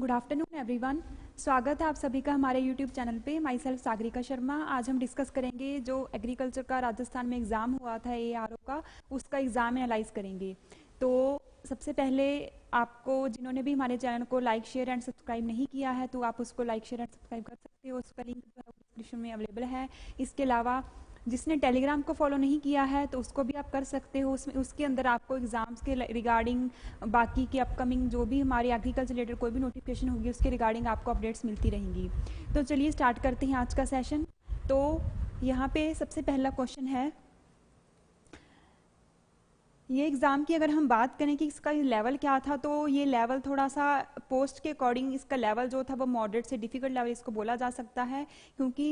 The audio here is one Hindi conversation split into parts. गुड आफ्टरनून एवरीवन, स्वागत है आप सभी का हमारे यूट्यूब चैनल पे। Myself Sagarika Sharma. आज हम डिस्कस करेंगे जो एग्रीकल्चर का राजस्थान में एग्ज़ाम हुआ था ARO का, उसका एग्ज़ाम एनालाइज करेंगे। तो सबसे पहले आपको, जिन्होंने भी हमारे चैनल को लाइक शेयर एंड सब्सक्राइब नहीं किया है तो आप उसको लाइक शेयर एंड सब्सक्राइब कर सकते हो, उसका लिंक डिस्क्रिप्शन में अवेलेबल है। इसके अलावा जिसने टेलीग्राम को फॉलो नहीं किया है तो उसको भी आप कर सकते हो, उसमें उसके अंदर आपको एग्ज़ाम्स के रिगार्डिंग, बाकी के अपकमिंग जो भी हमारे एग्रीकल्चर रिलेटेड कोई भी नोटिफिकेशन होगी उसके रिगार्डिंग आपको अपडेट्स मिलती रहेंगी। तो चलिए स्टार्ट करते हैं आज का सेशन। तो यहाँ पे सबसे पहला क्वेश्चन है, ये एग्ज़ाम की अगर हम बात करें कि इसका लेवल क्या था, तो ये लेवल थोड़ा सा पोस्ट के अकॉर्डिंग इसका लेवल जो था वो मॉडरेट से डिफ़िकल्ट लेवल इसको बोला जा सकता है, क्योंकि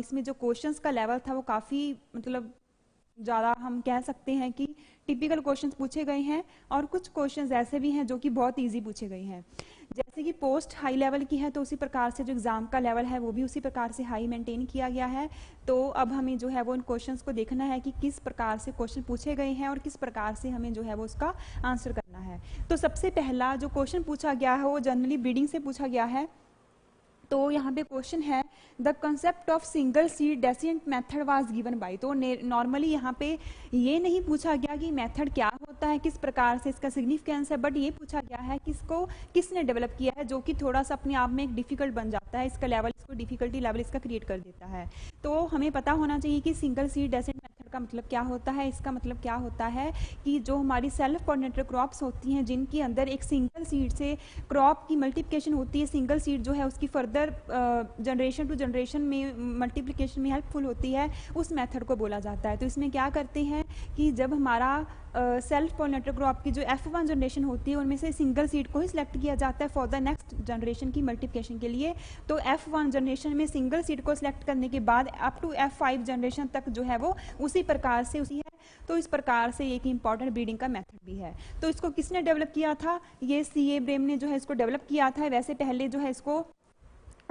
इसमें जो क्वेश्चंस का लेवल था वो काफ़ी, मतलब ज़्यादा हम कह सकते हैं कि टिपिकल क्वेश्चंस पूछे गए हैं, और कुछ क्वेश्चंस ऐसे भी हैं जो कि बहुत ईजी पूछे गए हैं। जैसे कि पोस्ट हाई लेवल की है तो उसी प्रकार से जो एग्ज़ाम का लेवल है वो भी उसी प्रकार से हाई मेंटेन किया गया है। तो अब हमें जो है वो उन क्वेश्चंस को देखना है कि किस प्रकार से क्वेश्चन पूछे गए हैं और किस प्रकार से हमें जो है वो उसका आंसर करना है। तो सबसे पहला जो क्वेश्चन पूछा गया है वो जनरली ब्रीडिंग से पूछा गया है। तो यहाँ पे क्वेश्चन है, the concept of single seed descent method was given by. तो नॉर्मली यहाँ पे ये नहीं पूछा गया कि मेथड क्या होता है, किस प्रकार से इसका सिग्निफिकेंस है, बट ये पूछा गया है किसको किसने डेवलप किया है, जो कि थोड़ा सा अपने आप में एक डिफिकल्ट बन जाता है, इसका लेवल, इसको डिफिकल्टी लेवल इसका क्रिएट कर देता है। तो हमें पता होना चाहिए कि सिंगल सीड डेसिएंट मेथड का मतलब क्या होता है। इसका मतलब क्या होता है कि जो हमारी सेल्फ कोऑर्डिनेटेड क्रॉप्स होती हैं जिनके अंदर एक सिंगल सीड से क्रॉप की मल्टीप्लिकेशन होती है, सिंगल सीड जो है उसकी जनरेशन टू जनरेशन में मल्टीप्लिकेशन में हेल्पफुल होती है, उस मेथड को बोला जाता है। तो इसमें क्या करते हैं कि जब हमारा सेल्फ पॉलिनेटेड क्रॉप की जो F1 जनरेशन होती है उनमें से सिंगल सीड को ही सिलेक्ट किया जाता है फॉर द नेक्स्ट जनरेशन की मल्टीप्लिकेशन के लिए। तो F1 जनरेशन में सिंगल सीड को सिलेक्ट करने के बाद अप टू F5 जनरेशन तक जो है वो उसी प्रकार से उसी है। तो इस प्रकार से एक इंपॉर्टेंट ब्रीडिंग का मेथड भी है। तो इसको किसने डेवलप किया था, ये CA ब्रेम ने जो है इसको डेवलप किया था। वैसे पहले जो है इसको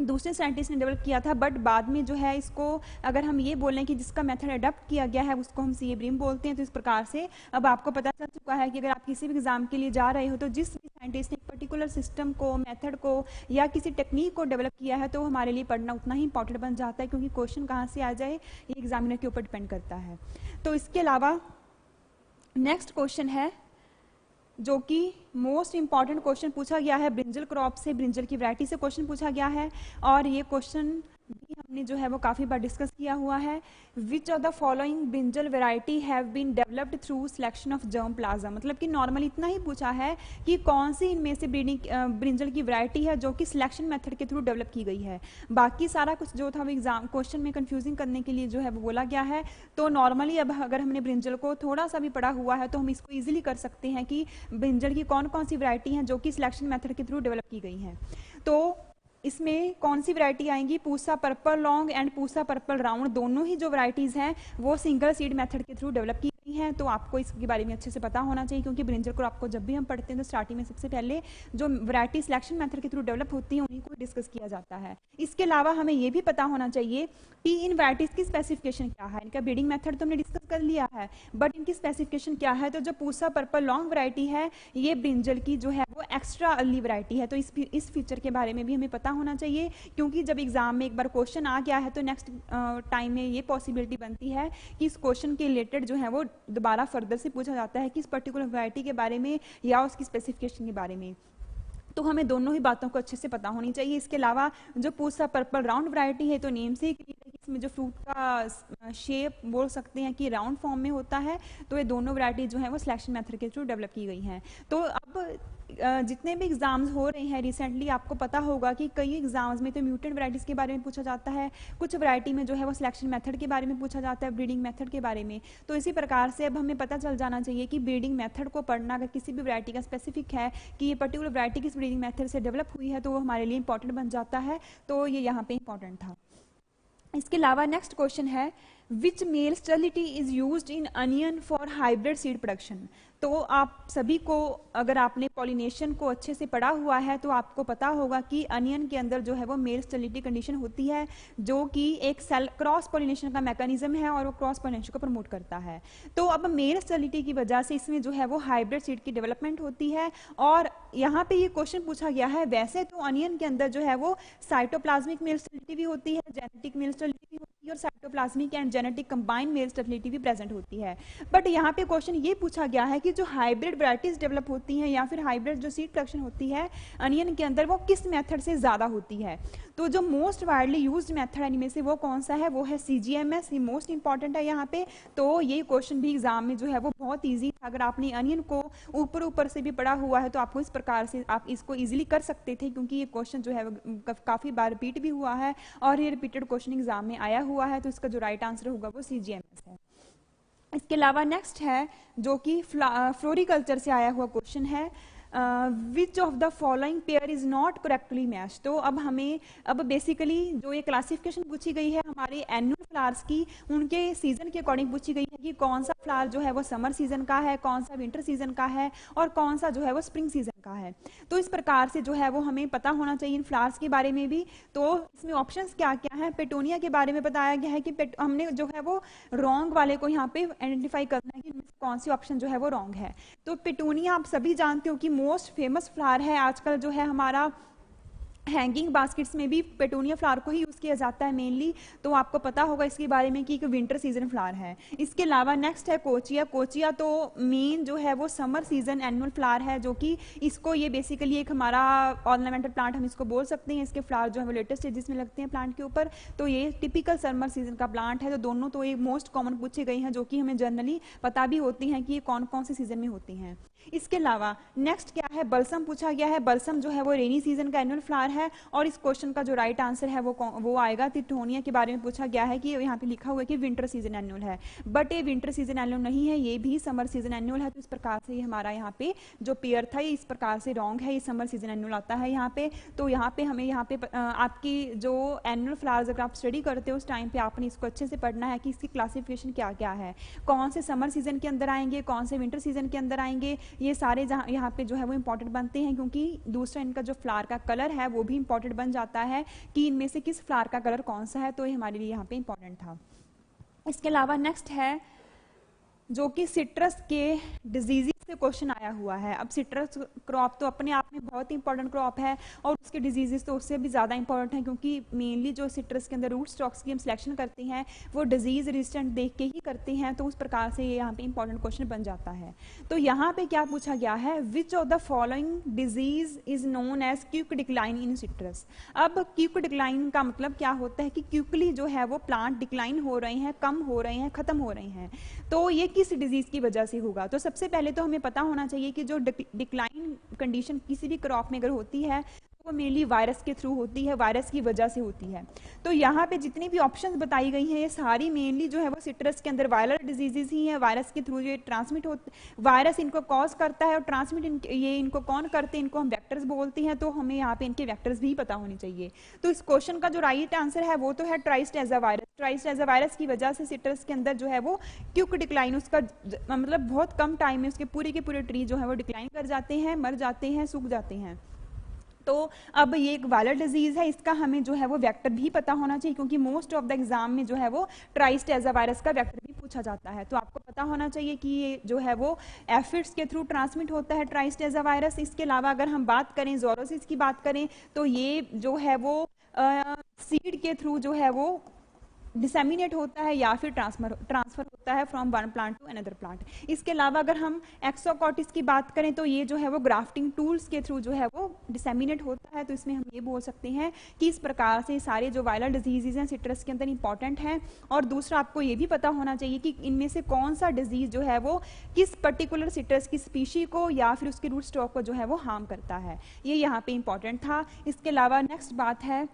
दूसरे साइंटिस्ट ने डेवलप किया था, बट बाद में जो है इसको अगर हम ये बोलें कि जिसका मेथड अडॉप्ट किया गया है उसको हम सी ए ब्रेम बोलते हैं। तो इस प्रकार से अब आपको पता चल चुका है कि अगर आप किसी भी एग्जाम के लिए जा रहे हो तो जिस भी साइंटिस्ट ने पर्टिकुलर सिस्टम को, मेथड को या किसी टेक्निक को डेवलप किया है तो हमारे लिए पढ़ना उतना ही इंपॉर्टेंट बन जाता है, क्योंकि क्वेश्चन कहाँ से आ जाए ये एग्जामिनर के ऊपर डिपेंड करता है। तो इसके अलावा नेक्स्ट क्वेश्चन है जो कि मोस्ट इंपॉर्टेंट क्वेश्चन पूछा गया है, ब्रिंजल क्रॉप से, ब्रिंजल की वैरायटी से क्वेश्चन पूछा गया है, और ये क्वेश्चन भी हमने जो है वो काफ़ी बार डिस्कस किया हुआ है। Which of the following brinjal variety have been developed through selection of germ plasm. मतलब कि नॉर्मली इतना ही पूछा है कि कौन सी इनमें से ब्रिंजल की वैरायटी है जो कि सिलेक्शन मेथड के थ्रू डेवलप की गई है। बाकी सारा कुछ जो था वो एग्जाम क्वेश्चन में कन्फ्यूजिंग करने के लिए जो है वो बोला गया है। तो नॉर्मली अब अगर हमने ब्रिंजल को थोड़ा सा भी पढ़ा हुआ है तो हम इसको ईजिली कर सकते हैं कि ब्रिंजल की कौन कौन सी वैरायटी हैं जो कि सिलेक्शन मेथड के थ्रू डेवलप की गई हैं। तो इसमें कौन सी वैरायटी आएंगी, Pusa purple long and Pusa purple round, दोनों ही जो वैरायटीज़ हैं वो सिंगल सीड मेथड के थ्रू डेवलप की गई हैं। तो आपको इसके बारे में अच्छे से पता होना चाहिए, क्योंकि ब्रिंजल क्रॉप आपको जब भी हम पढ़ते हैं तो स्टार्टिंग में सबसे पहले जो वैरायटी सिलेक्शन मेथड के थ्रू डेवलप होती है उन्हीं को डिस्कस किया जाता है। इसके अलावा हमें ये भी पता होना चाहिए कि इन वैरायटीज़ की स्पेसिफिकेशन क्या है। इनका ब्रीडिंग मेथड तो हमने डिस्कस कर लिया है, बट इनकी स्पेसिफिकेशन क्या है। तो जो पूसा पर्पल लॉन्ग वैरायटी है ये ब्रिंजल की जो है वो एक्स्ट्रा अर्ली वैरायटी है। तो इस फीचर के बारे में भी हमें पता होना चाहिए, क्योंकि जब एग्जाम में एक बार क्वेश्चन आ गया है तो नेक्स्ट टाइम में ये पॉसिबिलिटी बनती है कि इस क्वेश्चन के रिलेटेड जो है वो दोबारा फर्दर से पूछा जाता है कि इस पर्टिकुलर वैरायटी के बारे में या उसकी स्पेसिफिकेशन के बारे में। तो हमें दोनों ही बातों को अच्छे से पता होनी चाहिए। इसके अलावा जो पूसा पर्पल राउंड वैरायटी है तो नेम से ही इसमें जो फ्रूट का शेप बोल सकते हैं कि राउंड फॉर्म में होता है। तो ये दोनों वैरायटी जो है वो सिलेक्शन मेथड के थ्रू डेवलप की गई हैं। तो अब जितने भी एग्जाम्स हो रहे हैं रिसेंटली आपको पता होगा कि कई एग्जाम्स में तो म्यूटेंट वैरायटीज़ के बारे में पूछा जाता है, कुछ वैरायटी में जो है वो सिलेक्शन मेथड के बारे में पूछा जाता है, ब्रीडिंग मेथड के बारे में। तो इसी प्रकार से अब हमें पता चल जाना चाहिए कि ब्रीडिंग मेथड को पढ़ना, अगर किसी भी वैरायटी का स्पेसिफिक है कि ये पर्टिकुलर वैरायटी किस ब्रीडिंग मेथड से डेवलप हुई है तो वो हमारे लिए इंपॉर्टेंट बन जाता है। तो ये यहाँ पर इंपॉर्टेंट था। इसके अलावा नेक्स्ट क्वेश्चन है, which male sterility is used in onion for hybrid seed production. तो आप सभी को, अगर आपने पॉलिनेशन को अच्छे से पढ़ा हुआ है तो आपको पता होगा कि अनियन के अंदर जो है वो मेल स्टेरिलिटी कंडीशन होती है, जो कि एक सेल क्रॉस पॉलिनेशन का मैकेनिज्म है और वो क्रॉस पॉलिनेशन को प्रमोट करता है। तो अब मेल स्टेरिलिटी की वजह से इसमें जो है वो हाइब्रिड सीड की डेवलपमेंट होती है। और यहाँ पे ये क्वेश्चन पूछा गया है, वैसे तो अनियन के अंदर जो है वो साइटोप्लाज्मिक मेल स्टेरिलिटी भी होती है, जेनेटिक मेल स्टेरिलिटी भी होती है और cytoplasmic and genetic combined male sterility भी प्रेजेंट होती है। बट यहाँ पे क्वेश्चन ये पूछा गया है कि जो हाइब्रिड वैरायटीज डेवलप होती हैं या फिर हाइब्रिड जो सीड प्रोडक्शन होती है अनियन के अंदर, वो किस मेथड से ज़्यादा होती है? तो जो मोस्ट वाइडली यूज्ड मेथड इनमें से वो कौन सा है? वो है CGMS, ये मोस्ट इंपॉर्टेंट है यहाँ पे। तो ये क्वेश्चन भी एग्जाम में जो है वो बहुत ईजी, अगर आपने अनियन को ऊपर ऊपर से भी पढ़ा हुआ है तो आपको इस प्रकार से आप इसको ईजिली कर सकते थे, क्योंकि ये क्वेश्चन जो है काफ़ी बार रिपीट भी हुआ है और ये रिपीटेड क्वेश्चन एग्जाम में आया हुआ है। तो इसका जो राइट आंसर होगा वो CGMS है। इसके अलावा नेक्स्ट है जो कि फ्लोरिकल्चर से आया हुआ क्वेश्चन है, which of the following pair is not correctly match. तो अब हमें बेसिकली जो ये क्लासिफिकेशन पूछी गई है हमारे एनुअल फ्लावर्स की, उनके सीजन के अकॉर्डिंग पूछी गई है कि कौन सा फ्लावर जो है वो समर सीजन का है, कौन सा विंटर सीजन का है और कौन सा जो है वो स्प्रिंग सीजन का है। तो इस प्रकार से जो है वो हमें पता होना चाहिए इन फ्लावर्स के बारे में भी। तो इसमें ऑप्शंस क्या क्या हैं? पेटोनिया के बारे में बताया गया है कि हमने जो है वो रॉन्ग वाले को यहाँ पे आइडेंटिफाई करना है कि कौन सी ऑप्शन जो है वो रॉन्ग है। तो पेटोनिया आप सभी जानते हो कि मोस्ट फेमस फ्लावर है, आजकल जो है हमारा हैंगिंग बास्केट्स में भी पेटोनिया फ्लावर को ही यूज़ किया जाता है मेनली। तो आपको पता होगा इसके बारे में कि एक विंटर सीजन फ्लावर है। इसके अलावा नेक्स्ट है कोचिया। कोचिया तो मेन जो है वो समर सीजन एनुअल फ्लावर है, जो कि इसको ये बेसिकली एक हमारा ऑर्नामेंटल प्लांट हम इसको बोल सकते हैं। इसके फ्लावर जो है वो लेटेस्ट स्टेजेस में लगते हैं प्लांट के ऊपर। तो ये टिपिकल समर सीजन का प्लांट है। तो दोनों तो ये मोस्ट कॉमन पूछी गई हैं, जो कि हमें जनरली पता भी होती हैं कि ये कौन कौन से सीजन में होती हैं। इसके अलावा नेक्स्ट क्या है, बल्सम पूछा गया है। बल्सम जो है वो रेनी सीजन का एनुअल फ्लावर है और इस क्वेश्चन का जो राइट आंसर है वो आएगा। त्रिथोनिया के बारे में पूछा गया है कि यहाँ पे लिखा हुआ है कि विंटर सीजन एनुअल है, बट ये विंटर सीजन एनुअल नहीं है, ये भी समर सीजन एनुअल है। तो इस प्रकार से हमारा यहाँ पे जो पेयर था ये इस प्रकार से रॉन्ग है, ये समर सीजन एनुअल आता है यहाँ पे। तो यहाँ पे हमें यहाँ पे आपकी जो एनुअल फ्लावर्स अगर आप स्टडी करते हो उस टाइम पे आपने इसको अच्छे से पढ़ना है कि इसकी क्लासिफिकेशन क्या क्या है, कौन से समर सीजन के अंदर आएंगे, कौन से विंटर सीजन के अंदर आएंगे। ये सारे यहाँ पे जो है वो इंपॉर्टेंट बनते हैं, क्योंकि दूसरा इनका जो फ्लावर का कलर है वो भी इंपॉर्टेंट बन जाता है कि इनमें से किस फ्लावर का कलर कौन सा है। तो ये हमारे लिए यहाँ पे इंपॉर्टेंट था। इसके अलावा नेक्स्ट है जो कि सिट्रस के डिजीज से क्वेश्चन आया हुआ है। अब सिट्रस क्रॉप तो अपने आप में बहुत ही इंपॉर्टेंट क्रॉप है और उसके डिजीजेस तो उससे भी ज़्यादा इंपॉर्टेंट हैं, क्योंकि मेनली जो सिट्रस के अंदर रूट स्टॉक्स की हम सिलेक्शन करते हैं वो डिजीज रेजिस्टेंट देख के ही करते हैं। तो उस प्रकार से ये यहाँ पे इंपॉर्टेंट क्वेश्चन बन जाता है। तो यहाँ पे क्या पूछा गया है, which of the following disease is known as quick decline in citrus. अब क्विक डिक्लाइन का मतलब क्या होता है कि क्विकली जो है वो प्लांट डिक्लाइन हो रहे हैं, कम हो रहे हैं, खत्म हो रहे हैं। तो ये किस डिजीज की वजह से होगा? तो सबसे पहले तो हमें पता होना चाहिए कि जो डिक्लाइन कंडीशन किसी भी क्रॉप में अगर होती है वो मेनली वायरस के थ्रू होती है, वायरस की वजह से होती है। तो यहाँ पे जितनी भी ऑप्शंस बताई गई हैं ये सारी मेनली जो है वो सिट्रस के अंदर वायरल डिजीजेज ही हैं, वायरस के थ्रू ये ट्रांसमिट होते, वायरस इनको कॉज करता है और ट्रांसमिट ये इनको कौन करते हैं, इनको हम वेक्टर्स बोलते हैं। तो हमें यहाँ पे इनके वेक्टर्स भी पता होने चाहिए। तो इस क्वेश्चन का जो राइट आंसर है वो तो है ट्राइस्टेज़ा वायरस। ट्राइस्टेज़ा वायरस की वजह से सिट्रस के अंदर जो है वो क्विक डिक्लाइन, उसका मतलब बहुत कम टाइम में उसके पूरे के पूरे ट्री जो है वो डिक्लाइन कर जाते हैं, मर जाते हैं, सूख जाते हैं। तो अब ये एक वायरल डिजीज़ है, इसका हमें जो है वो वेक्टर भी पता होना चाहिए, क्योंकि मोस्ट ऑफ द एग्जाम में जो है वो ट्राइस्टेज़ा वायरस का वेक्टर भी पूछा जाता है। तो आपको पता होना चाहिए कि ये जो है वो एफिड्स के थ्रू ट्रांसमिट होता है ट्राइस्टेज़ा वायरस। इसके अलावा अगर हम बात करें ज़ोरोसिस की बात करें तो ये जो है वो सीड के थ्रू जो है वो डिसेमिनेट होता है या फिर ट्रांसफर होता है from one plant to another plant. इसके अलावा अगर हम एक्सोकॉटिस की बात करें तो ये जो है वो ग्राफ्टिंग टूल्स के थ्रू जो है वो डिसेमिनेट होता है। तो इसमें हम ये बोल सकते हैं कि इस प्रकार से सारे जो वायरल डिजीजेज हैं सिट्रस के अंदर इंपॉर्टेंट हैं। और दूसरा आपको ये भी पता होना चाहिए कि इनमें से कौन सा डिजीज़ जो है वो किस पर्टिकुलर सिट्रस की स्पीशी को या फिर उसके रूट स्टॉक को जो है वो हार्म करता है, ये यहाँ पर इंपॉर्टेंट था। इसके अलावा नेक्स्ट बात है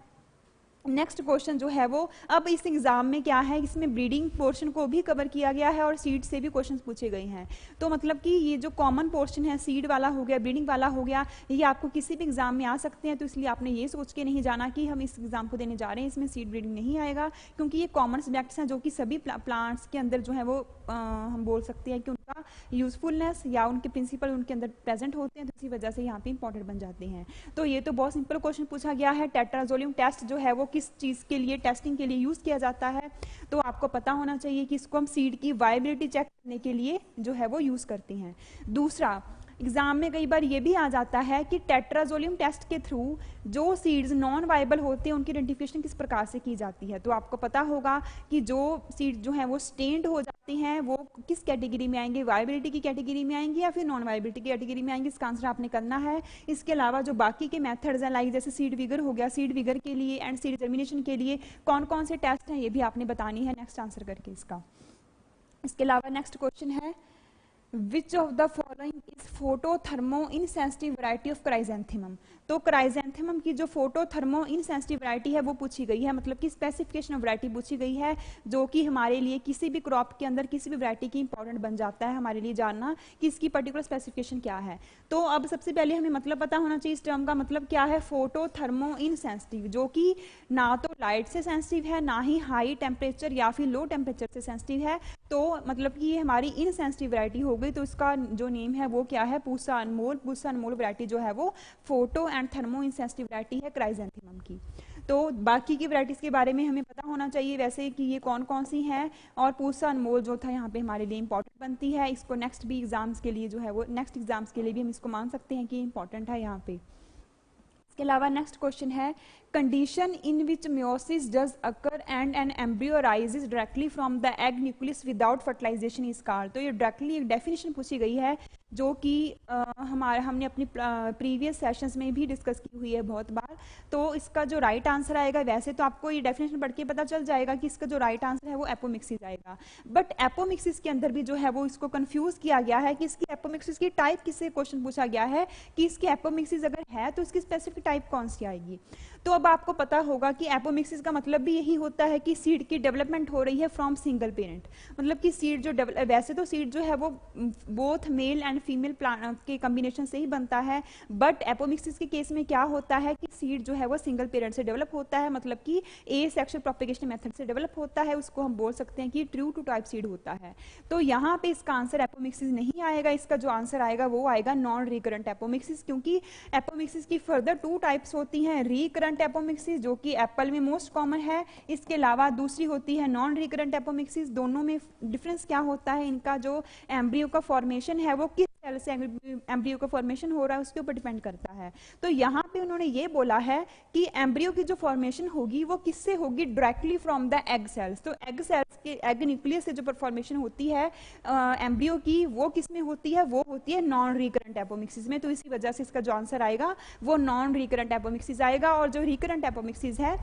नेक्स्ट क्वेश्चन जो है वो अब इस एग्जाम में क्या है, इसमें ब्रीडिंग पोर्शन को भी कवर किया गया है और सीड से भी क्वेश्चन पूछे गए हैं। तो मतलब कि ये जो कॉमन पोर्शन है, सीड वाला हो गया, ब्रीडिंग वाला हो गया, ये आपको किसी भी एग्जाम में आ सकते हैं। तो इसलिए आपने ये सोच के नहीं जाना कि हम इस एग्जाम को देने जा रहे हैं इसमें सीड ब्रीडिंग नहीं आएगा, क्योंकि ये कॉमन सब्जेक्ट्स हैं जो कि सभी प्लांट्स के अंदर जो है वो हम बोल सकते हैं कि उनका यूजफुलनेस या उनके प्रिंसिपल उनके अंदर प्रेजेंट होते हैं, तो इसी वजह से यहाँ पे इंपॉर्टेंट बन जाते हैं। तो ये तो बहुत सिंपल क्वेश्चन पूछा गया है। टेट्राजोलियम टेस्ट जो है वो किस चीज़ के लिए टेस्टिंग के लिए यूज़ किया जाता है, तो आपको पता होना चाहिए कि इसको हम सीड की वायबिलिटी चेक करने के लिए जो है वो यूज़ करते हैं। दूसरा, एग्जाम में कई बार ये भी आ जाता है कि टेट्राजोलियम टेस्ट के थ्रू जो सीड्स नॉन वायबल होते हैं उनकी आइडेंटिफिकेशन किस प्रकार से की जाती है। तो आपको पता होगा कि जो सीड्स जो हैं वो स्टेंड हो जाते हैं वो किस कैटेगरी में आएंगे, वायबिलिटी की कैटेगरी में आएंगे या फिर नॉन वायबिलिटी की कैटेगरी में आएंगे, इसका आंसर आपने करना है। इसके अलावा जो बाकी के मैथड्स हैं लाइक जैसे सीड विगर हो गया, सीड विगर के लिए एंड सीड जर्मिनेशन के लिए कौन कौन से टेस्ट हैं ये भी आपने बतानी है नेक्स्ट आंसर करके इसका। इसके अलावा नेक्स्ट क्वेश्चन है Which of the following is photothermo insensitive variety of chrysanthemum? तो क्राइजेंथेमम की जो फोटोथर्मो इनसेंसिटिव वैरायटी है वो पूछी गई है, मतलब कि स्पेसिफिकेशन ऑफ वैरायटी पूछी गई है, जो कि हमारे लिए किसी भी क्रॉप के अंदर किसी भी वैरायटी की इंपॉर्टेंट बन जाता है हमारे लिए जानना कि इसकी पर्टिकुलर स्पेसिफिकेशन क्या है। तो अब सबसे पहले हमें मतलब पता होना चाहिए इस टर्म का मतलब क्या है, फोटोथर्मो इनसेंसिटिव, जो कि ना तो लाइट से सेंसिटिव है ना ही हाई टेम्परेचर या फिर लो टेम्परेचर से सेंसिटिव है। तो मतलब कि ये हमारी इनसेंसिटिव वैरायटी हो गई। तो इसका जो नेम है वो क्या है, पूसा अनमोल। पूसा अनमोल वैरायटी जो है वो photo and thermo insensitive variety है क्राइजेंथेमम की। तो बाकी की वैरायटीज के बारे में हमें पता होना चाहिए वैसे कि ये कौन कौन सी हैं, और पूसा अनमोल जो था यहाँ पे हमारे लिए इंपॉर्टेंट बनती है। इसको नेक्स्ट भी एग्जाम्स के लिए जो है वो नेक्स्ट एग्जाम्स के लिए भी हम इसको मान सकते हैं कि इंपॉर्टेंट है यहाँ पे। इसके अलावा नेक्स्ट क्वेश्चन है, condition in which meiosis does occur and an embryo arises directly from the egg nucleus without fertilisation is called. तो ये डायरेक्टली एक डेफिनेशन पूछी गई है जो कि हमने अपनी प्रीवियस सेशंस में भी डिस्कस की हुई है बहुत बार। तो इसका जो राइट आंसर आएगा, वैसे तो आपको ये डेफिनेशन पढ़ के पता चल जाएगा कि इसका जो राइट आंसर है वो एपोमिक्सिस आएगा, बट एपोमिक्सिस के अंदर भी जो है वो इसको कंफ्यूज किया गया है कि इसकी एपोमिक्सिस की टाइप किससे क्वेश्चन पूछा गया है कि इसकी एपोमिक्सिस अगर है तो इसकी स्पेसिफिक टाइप कौन सी आएगी। तो अब आपको पता होगा कि एपोमिक्सिस का मतलब भी यही होता है कि सीड की डेवलपमेंट हो रही है फ्रॉम सिंगल पेरेंट, मतलब कि सीड जो वैसे तो सीड जो है वो both male and female plant के कॉम्बिनेशन से ही बनता है, बट एपोमिक्सिस के केस में क्या होता है कि सीड जो है वो सिंगल पेरेंट से डेवलप होता है, मतलब कि ए सेक्शुअल प्रोपेगेशन मेथड से डेवलप होता है, उसको हम बोल सकते हैं कि ट्रू टू टाइप सीड होता है। तो यहाँ पे इसका आंसर एपोमिक्सिस नहीं आएगा, इसका जो आंसर आएगा वो आएगा नॉन रिकरेंट एपोमिक्सिस, क्योंकि एपोमिक्सिस की फर्दर टू टाइप्स होती हैं, रिकरेंट एपोमिक्सिस जो कि एप्पल में मोस्ट कॉमन है, इसके अलावा दूसरी होती है नॉन रिकरेंट एपोमिक्सिस। दोनों में डिफरेंस क्या होता है, इनका जो एम्ब्रियो का फॉर्मेशन है वो किस सेल से एम्ब्रियो का फॉर्मेशन हो रहा है उसके ऊपर डिपेंड करता है। तो यहाँ पे उन्होंने ये बोला है कि एम्ब्रियो की जो फॉर्मेशन होगी वो किससे होगी, directly from the egg cells. तो एग सेल्स के एग न्यूक्लियस से जो फॉर्मेशन होती है एम्ब्रियो की वो किस में होती है, वो होती है नॉन रिकरेंट एपोमिक्सिस में। तो इसी वजह से इसका जो आंसर आएगा वो नॉन रिकरेंट एपोमिक्सिस आएगा, और जो रिकरेंट एपोमिक्सिस है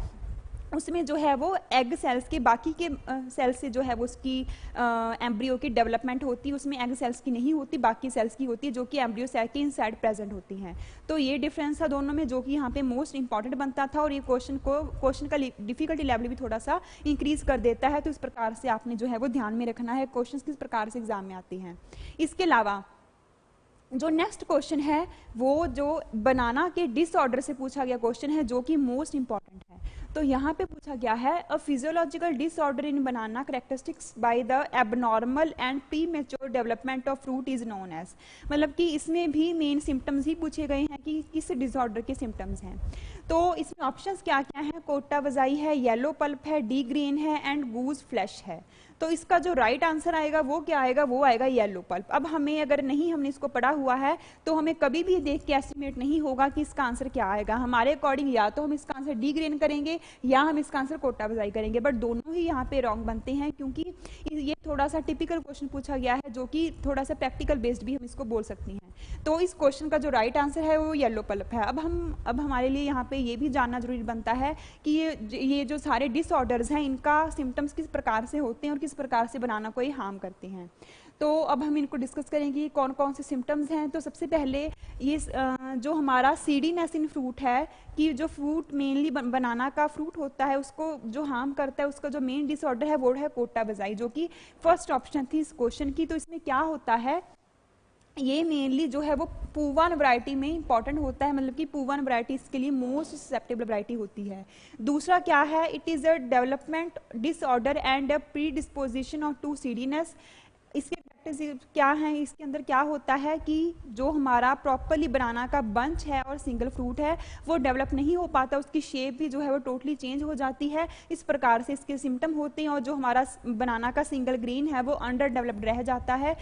उसमें जो है वो एग सेल्स के बाकी के सेल्स से जो है वो उसकी एम्ब्रियो की डेवलपमेंट होती है, उसमें एग सेल्स की नहीं होती, बाकी सेल्स की होती है जो कि एम्ब्रियो सेल के इनसाइड प्रेजेंट होती हैं। तो ये डिफरेंस था दोनों में जो कि यहाँ पे मोस्ट इंपॉर्टेंट बनता था, और ये क्वेश्चन का डिफिकल्टी लेवल भी थोड़ा सा इंक्रीज कर देता है। तो इस प्रकार से आपने जो है वो ध्यान में रखना है क्वेश्चन किस प्रकार से एग्जाम में आते हैं। इसके अलावा जो नेक्स्ट क्वेश्चन है वो जो बनाना के डिसऑर्डर से पूछा गया क्वेश्चन है जो कि मोस्ट इंपॉर्टेंट है। तो यहाँ पे पूछा गया है a physiological disorder in banana characteristics by the abnormal and premature development of fruit is known as, मतलब कि इसमें भी मेन सिम्टम्स ही पूछे गए हैं कि किस डिसऑर्डर के सिम्टम्स हैं। तो इसमें ऑप्शंस क्या क्या हैं, कोटा बजाई है, येल्लो पल्प है, डी ग्रीन है एंड गूज फ्लैश है। तो इसका जो राइट आंसर आएगा वो क्या आएगा, वो आएगा येलो पल्प। अब हमें अगर नहीं हमने इसको पढ़ा हुआ है तो हमें कभी भी देख के एस्टिमेट नहीं होगा कि इसका आंसर क्या आएगा। हमारे अकॉर्डिंग या तो हम इसका आंसर डी ग्रीन करेंगे या हम इसका आंसर कोटा बजाई करेंगे, बट दोनों ही यहाँ पे रॉन्ग बनते हैं क्योंकि ये थोड़ा सा टिपिकल क्वेश्चन पूछा गया है जो कि थोड़ा सा प्रैक्टिकल बेस्ड भी हम इसको बोल सकते हैं। तो इस क्वेश्चन का जो राइट आंसर है वो येलो पल्प है। अब हमारे लिए यहाँ पे ये भी जानना जरूरी बनता है कि ये जो सारे डिसऑर्डर्स हैं इनका सिम्टम्स किस प्रकार से होते हैं और किस प्रकार से बनाना कोई हार्म करते हैं। तो अब हम इनको डिस्कस करेंगे कौन कौन से सिम्टम्स हैं। तो सबसे पहले ये जो हमारा सीडीनेस इन फ्रूट है कि जो फ्रूट मेनली बनाना का फ्रूट होता है उसको जो हार्म करता है, उसका जो मेन डिसऑर्डर है वो है कोटा बजाई, जो कि फर्स्ट ऑप्शन थी इस क्वेश्चन की। तो इसमें क्या होता है, ये मेनली जो है वो पूवन वैरायटी में इंपॉर्टेंट होता है, मतलब कि पूवन वैरायटी इसके लिए मोस्ट ससेप्टेबल वैरायटी होती है। दूसरा क्या है, it is a development disorder and a predisposition to seediness. इसके प्रैक्टिस क्या है, इसके अंदर क्या होता है कि जो हमारा प्रॉपरली बनाना का बंच है और सिंगल फ्रूट है वो डेवलप नहीं हो पाता, उसकी शेप भी जो है वो टोटली चेंज हो जाती है, इस प्रकार से इसके सिम्टम होते हैं। और जो हमारा बनाना का सिंगल ग्रेन है वो अंडर डेवलप्ड रह जाता है।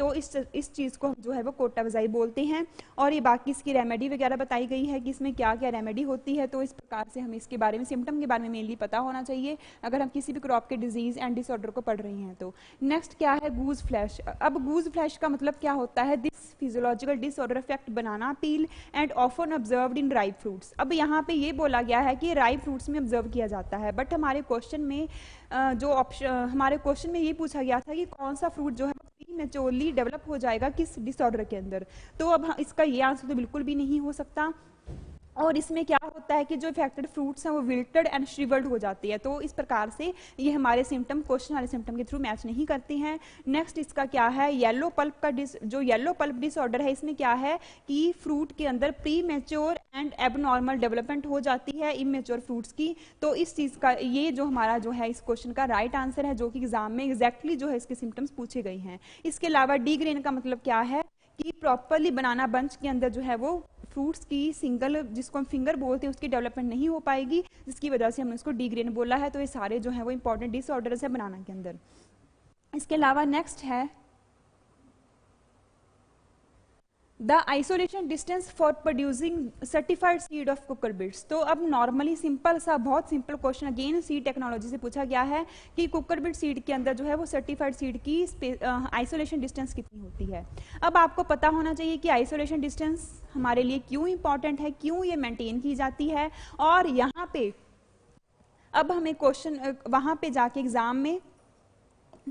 तो इस चीज़ को जो है वो कोटा बजाई बोलते हैं। और ये बाकी इसकी रेमेडी वगैरह बताई गई है कि इसमें क्या क्या रेमेडी होती है। तो इस प्रकार से हमें इसके बारे में, सिम्टम के बारे में मेनली पता होना चाहिए अगर हम किसी भी क्रॉप के डिजीज़ एंड डिसऑर्डर को पढ़ रहे हैं। तो नेक्स्ट क्या है, गूज फ्लैश। अब गूज फ्लैश का मतलब क्या होता है, this physiological disorder affect banana peel and often observed in ripe fruits. अब यहाँ पे ये बोला गया है कि राइप फ्रूट्स में ऑब्जर्व किया जाता है, बट हमारे क्वेश्चन में जो ऑप्शन, हमारे क्वेश्चन में ये पूछा गया था कि कौन सा फ्रूट जो है प्रीमेच्योरली डेवलप हो जाएगा किस डिसऑर्डर के अंदर। तो अब इसका ये आंसर तो बिल्कुल भी नहीं हो सकता। और इसमें क्या होता है कि जो इफेक्टेड फ्रूट्स हैं वो विल्टेड एंड श्रिवल्ड हो जाती है। तो इस प्रकार से ये हमारे सिम्टम क्वेश्चन वाले सिम्टम के थ्रू मैच नहीं करते हैं। नेक्स्ट इसका क्या है, येल्लो पल्प का जो येल्लो पल्प डिसऑर्डर है, इसमें क्या है कि फ्रूट के अंदर premature and abnormal development हो जाती है इमेच्योर फ्रूट्स की। तो इस चीज़ का ये जो हमारा जो है इस क्वेश्चन का राइट आंसर है, जो कि एग्जाम में एग्जैक्टली जो है इसके सिम्टम्स पूछे गए हैं। इसके अलावा डी ग्रेन का मतलब क्या है कि प्रॉपरली बनाना बंच के अंदर जो है वो फ्रूट्स की सिंगल, जिसको हम फिंगर बोलते हैं, उसकी डेवलपमेंट नहीं हो पाएगी, जिसकी वजह से हमने उसको डिग्रेन बोला है। तो ये सारे जो है वो इंपॉर्टेंट डिसऑर्डर्स है बनाना के अंदर। इसके अलावा नेक्स्ट है the isolation distance for producing certified seed of cucurbits. तो अब नॉर्मली सिंपल सा, बहुत simple question again seed technology से पूछा गया है कि कुकर बीट सीड के अंदर जो है वो सर्टिफाइड सीड की आइसोलेशन डिस्टेंस कितनी होती है। अब आपको पता होना चाहिए कि आइसोलेशन डिस्टेंस हमारे लिए क्यों इंपॉर्टेंट है, क्यों ये मेंटेन की जाती है। और यहाँ पे अब हमें क्वेश्चन, वहाँ पे जाके एग्जाम में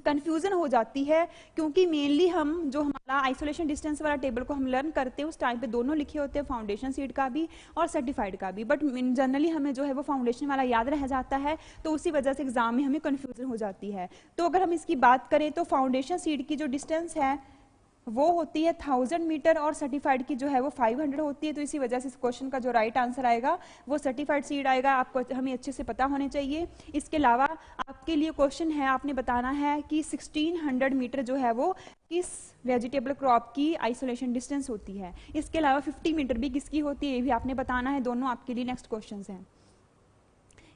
कन्फ्यूज़न हो जाती है, क्योंकि मेनली हम जो हमारा आइसोलेशन डिस्टेंस वाला टेबल को हम लर्न करते हैं उस टाइम पे दोनों लिखे होते हैं, फाउंडेशन सीड का भी और सर्टिफाइड का भी, बट जनरली हमें जो है वो फाउंडेशन वाला याद रह जाता है। तो उसी वजह से एग्जाम में हमें कन्फ्यूज़न हो जाती है। तो अगर हम इसकी बात करें तो फाउंडेशन सीड की जो डिस्टेंस है वो होती है 1000 मीटर और सर्टिफाइड की जो है वो 500 होती है। तो इसी वजह से इस क्वेश्चन का जो राइट आंसर आएगा वो सर्टिफाइड सीड आएगा। आपको, हमें अच्छे से पता होने चाहिए। इसके अलावा आपके लिए क्वेश्चन है, आपने बताना है कि 1600 मीटर जो है वो किस वेजिटेबल क्रॉप की आइसोलेशन डिस्टेंस होती है। इसके अलावा 50 मीटर भी किसकी होती है, ये भी आपने बताना है। दोनों आपके लिए नेक्स्ट क्वेश्चन हैं।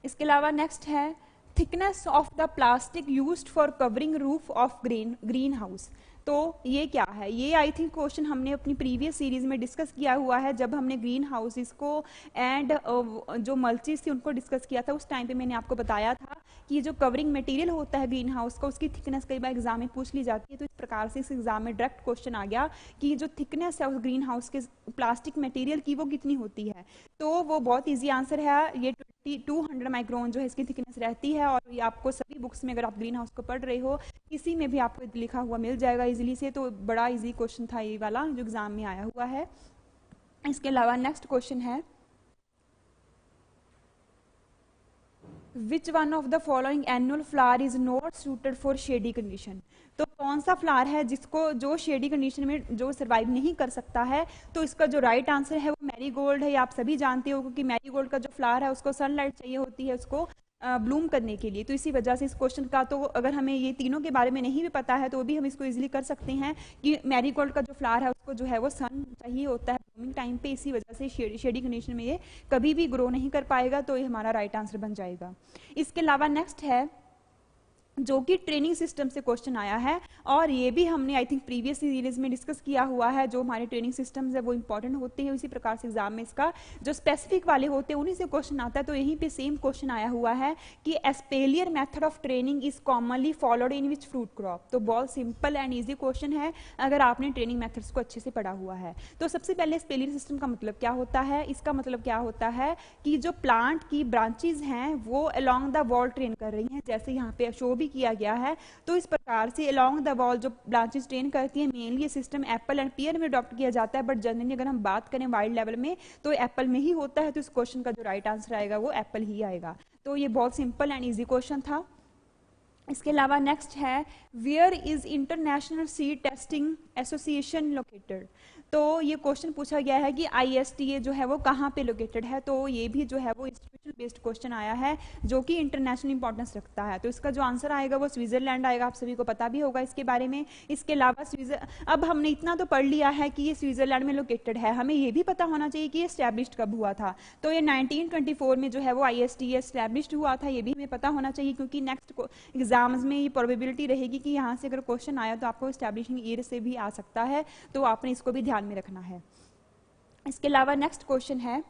इसके अलावा नेक्स्ट है thickness of the plastic use for covering roof of green house. तो ये क्या है, ये आई थिंक क्वेश्चन हमने अपनी प्रीवियस सीरीज में डिस्कस किया हुआ है, जब हमने ग्रीन हाउसेस को एंड जो मल्चीज थी उनको डिस्कस किया था। उस टाइम पे मैंने आपको बताया था कि जो कवरिंग मटेरियल होता है ग्रीन हाउस का, उसकी थिकनेस कई बार एग्जाम में पूछ ली जाती है। तो इस प्रकार से इस एग्जाम में डायरेक्ट क्वेश्चन आ गया कि जो थिकनेस है उस ग्रीन हाउस के प्लास्टिक मटेरियल की वो कितनी होती है। तो वो बहुत ईजी आंसर है, ये 200 माइक्रोन जो है इसकी थिकनेस रहती है। और ये आपको सभी बुक्स में, अगर आप ग्रीन हाउस को पढ़ रहे हो, किसी में भी आपको लिखा हुआ मिल जाएगा इजीली से। तो बड़ा इजी क्वेश्चन था ये वाला जो एग्जाम में आया हुआ है। इसके अलावा नेक्स्ट क्वेश्चन है which one of the following annual flower is not suited for shady condition. तो कौन सा फ्लावर है जिसको, जो शेडी कंडीशन में जो सर्वाइव नहीं कर सकता है। तो इसका जो राइट आंसर है वो मैरीगोल्ड है। आप सभी जानते हो कि मैरीगोल्ड का जो फ्लावर है उसको सनलाइट चाहिए होती है उसको ब्लूम करने के लिए। तो इसी वजह से इस क्वेश्चन का, तो अगर हमें ये तीनों के बारे में नहीं भी पता है तो भी हम इसको इजीली कर सकते हैं कि मैरीगोल्ड का जो फ्लावर है उसको जो है वो सन चाहिए होता है ब्लूमिंग टाइम पे। इसी वजह से शेडी कंडीशन में ये कभी भी ग्रो नहीं कर पाएगा। तो ये हमारा राइट आंसर बन जाएगा। इसके अलावा नेक्स्ट है जो कि ट्रेनिंग सिस्टम से क्वेश्चन आया है, और ये भी हमने आई थिंक प्रीवियस सीरीज में डिस्कस किया हुआ है। जो हमारे ट्रेनिंग सिस्टम्स है वो इंपॉर्टेंट होते हैं, उसी प्रकार से एग्जाम में इसका जो स्पेसिफिक वाले होते हैं उन्हीं से क्वेश्चन आता है। तो यहीं पे सेम क्वेश्चन आया हुआ है कि espalier method of training is commonly followed in which fruit crop. तो बहुत सिंपल एंड ईजी क्वेश्चन है अगर आपने ट्रेनिंग मैथड्स को अच्छे से पढ़ा हुआ है। तो सबसे पहले एस्पेलियर सिस्टम का मतलब क्या होता है? इसका मतलब क्या होता है कि जो प्लांट की ब्रांचेज हैं वो अलॉन्ग द वॉल ट्रेन कर रही हैं, जैसे यहाँ पे शो भी किया गया है। तो इस प्रकार से अलोंग द वॉल जो ब्रांचेस ट्रेन करती हैं, मेनली ये सिस्टम एप्पल एंड पियर में अडॉप्ट किया जाता है, बट जनरली अगर हम बात करें वाइल्ड लेवल में तो एप्पल में ही होता है। तो इस क्वेश्चन का जो राइट आंसर आएगा वो एप्पल ही आएगा। तो ये बहुत सिंपल एंड इजी क्वेश्चन था। इसके अलावा नेक्स्ट है where is international seed testing association located. तो ये क्वेश्चन पूछा गया है कि ISTA जो है वो कहाँ पे लोकेटेड है। तो ये भी जो है वो इंस्टीट्यूशन बेस्ड क्वेश्चन आया है जो कि इंटरनेशनल इंपॉर्टेंस रखता है। तो इसका जो आंसर आएगा वो स्विट्जरलैंड आएगा, आप सभी को पता भी होगा इसके बारे में। इसके अलावा अब हमने इतना तो पढ़ लिया है कि ये स्विट्जरलैंड में लोकेटेड है, हमें ये भी पता होना चाहिए कि ये एस्टैब्लिश्ड कब हुआ था। तो ये 1924 में जो है वो ISTA एस्टैब्लिश्ड हुआ था, ये भी हमें पता होना चाहिए, क्योंकि नेक्स्ट एग्जाम्स में ये प्रोबेबिलिटी रहेगी कि यहाँ से अगर क्वेश्चन आया तो आपको एस्टैब्लिशिंग ईयर से भी आ सकता है। तो आपने इसको भी में रखना है। इसके अलावा नेक्स्ट क्वेश्चन है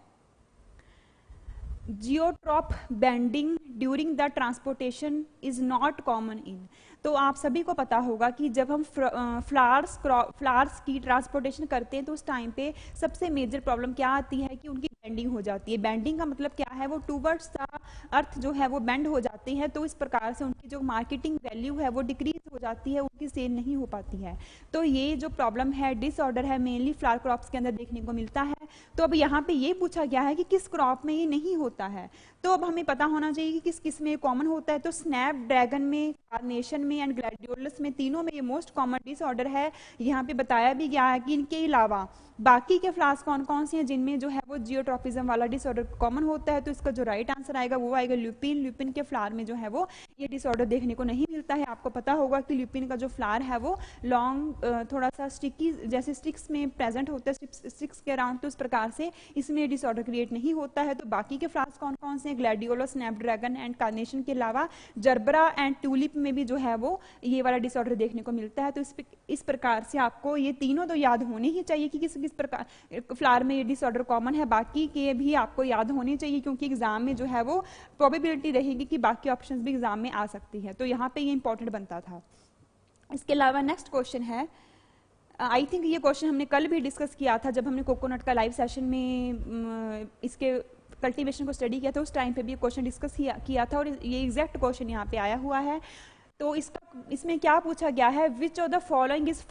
जियोट्रॉप bending during the transportation is not common in. तो आप सभी को पता होगा कि जब हम फ्लावर्स की ट्रांसपोर्टेशन करते हैं तो उस टाइम पे सबसे मेजर प्रॉब्लम क्या आती है कि उनकी बेंडिंग हो जाती है। बेंडिंग का मतलब क्या है, वो टूवर्ड्स द अर्थ जो है वो बेंड हो जाते हैं। तो इस प्रकार से उनकी जो मार्केटिंग वैल्यू है वो डिक्रीज हो जाती है, उनकी सेल नहीं हो पाती है। तो ये जो प्रॉब्लम है, डिसऑर्डर है, मेनली फ्लावर क्रॉप्स के अंदर देखने को मिलता है। तो अब यहाँ पे ये पूछा गया है कि किस क्रॉप में ये नहीं होता है। तो अब हमें पता होना चाहिए कि किस किस में कॉमन होता है। तो स्नैपड्रैगन में, कार्नेशन में एंड ग्लैडियोलस में, तीनों में ये मोस्ट कॉमन डिसऑर्डर है। यहाँ पे बताया भी गया है कि इनके अलावा बाकी के फ्लावर्स कौन कौन से हैं जिनमें जो है वो जियोट्रॉपिज्म वाला डिसऑर्डर कॉमन होता है। तो इसका जो राइट आंसर आएगा वो आएगा ल्यूपिन। ल्यूपिन के फ्लावर में जो है वो ये डिसऑर्डर देखने को नहीं मिलता है। आपको पता होगा कि ल्यूपिन का जो फ्लावर है वो लॉन्ग, थोड़ा सा स्टिकी जैसे स्टिक्स में प्रेजेंट होता है, स्टिक्स के अराउंड। तो इस प्रकार से इसमें डिसऑर्डर क्रिएट नहीं होता है। तो बाकी के फ्लावर्स कौन कौन से हैं, ग्लैडियोलस, स्नैपड्रैगन एंड कार्नेशन के अलावा जरबरा एंड ट्यूलिप में भी जो है वो ये वाला डिसऑर्डर देखने को मिलता है। तो इस प्रकार से आपको ये तीनों तो याद होने ही चाहिए कि किस किस प्रकार फ्लावर में ये डिसऑर्डर कॉमन है। बाकी के भी आपको याद होने चाहिए, क्योंकि एग्जाम में जो है वो प्रोबेबिलिटी रहेगी कि बाकी ऑप्शंस भी एग्जाम में आ सकती है। तो यहाँ पे ये इंपॉर्टेंट बनता था। इसके अलावा नेक्स्ट क्वेश्चन है, आई थिंक ये क्वेश्चन हमने कल भी डिस्कस किया था जब हमने कोकोनट का लाइव सेशन में इसके कल्टीवेशन को स्टडी किया था। उस टाइम पे भी क्वेश्चन डिस्कस किया था और ये एग्जैक्ट क्वेश्चन यहाँ पे आया हुआ है। तो इसमें क्या पूछा गया है, which of the following is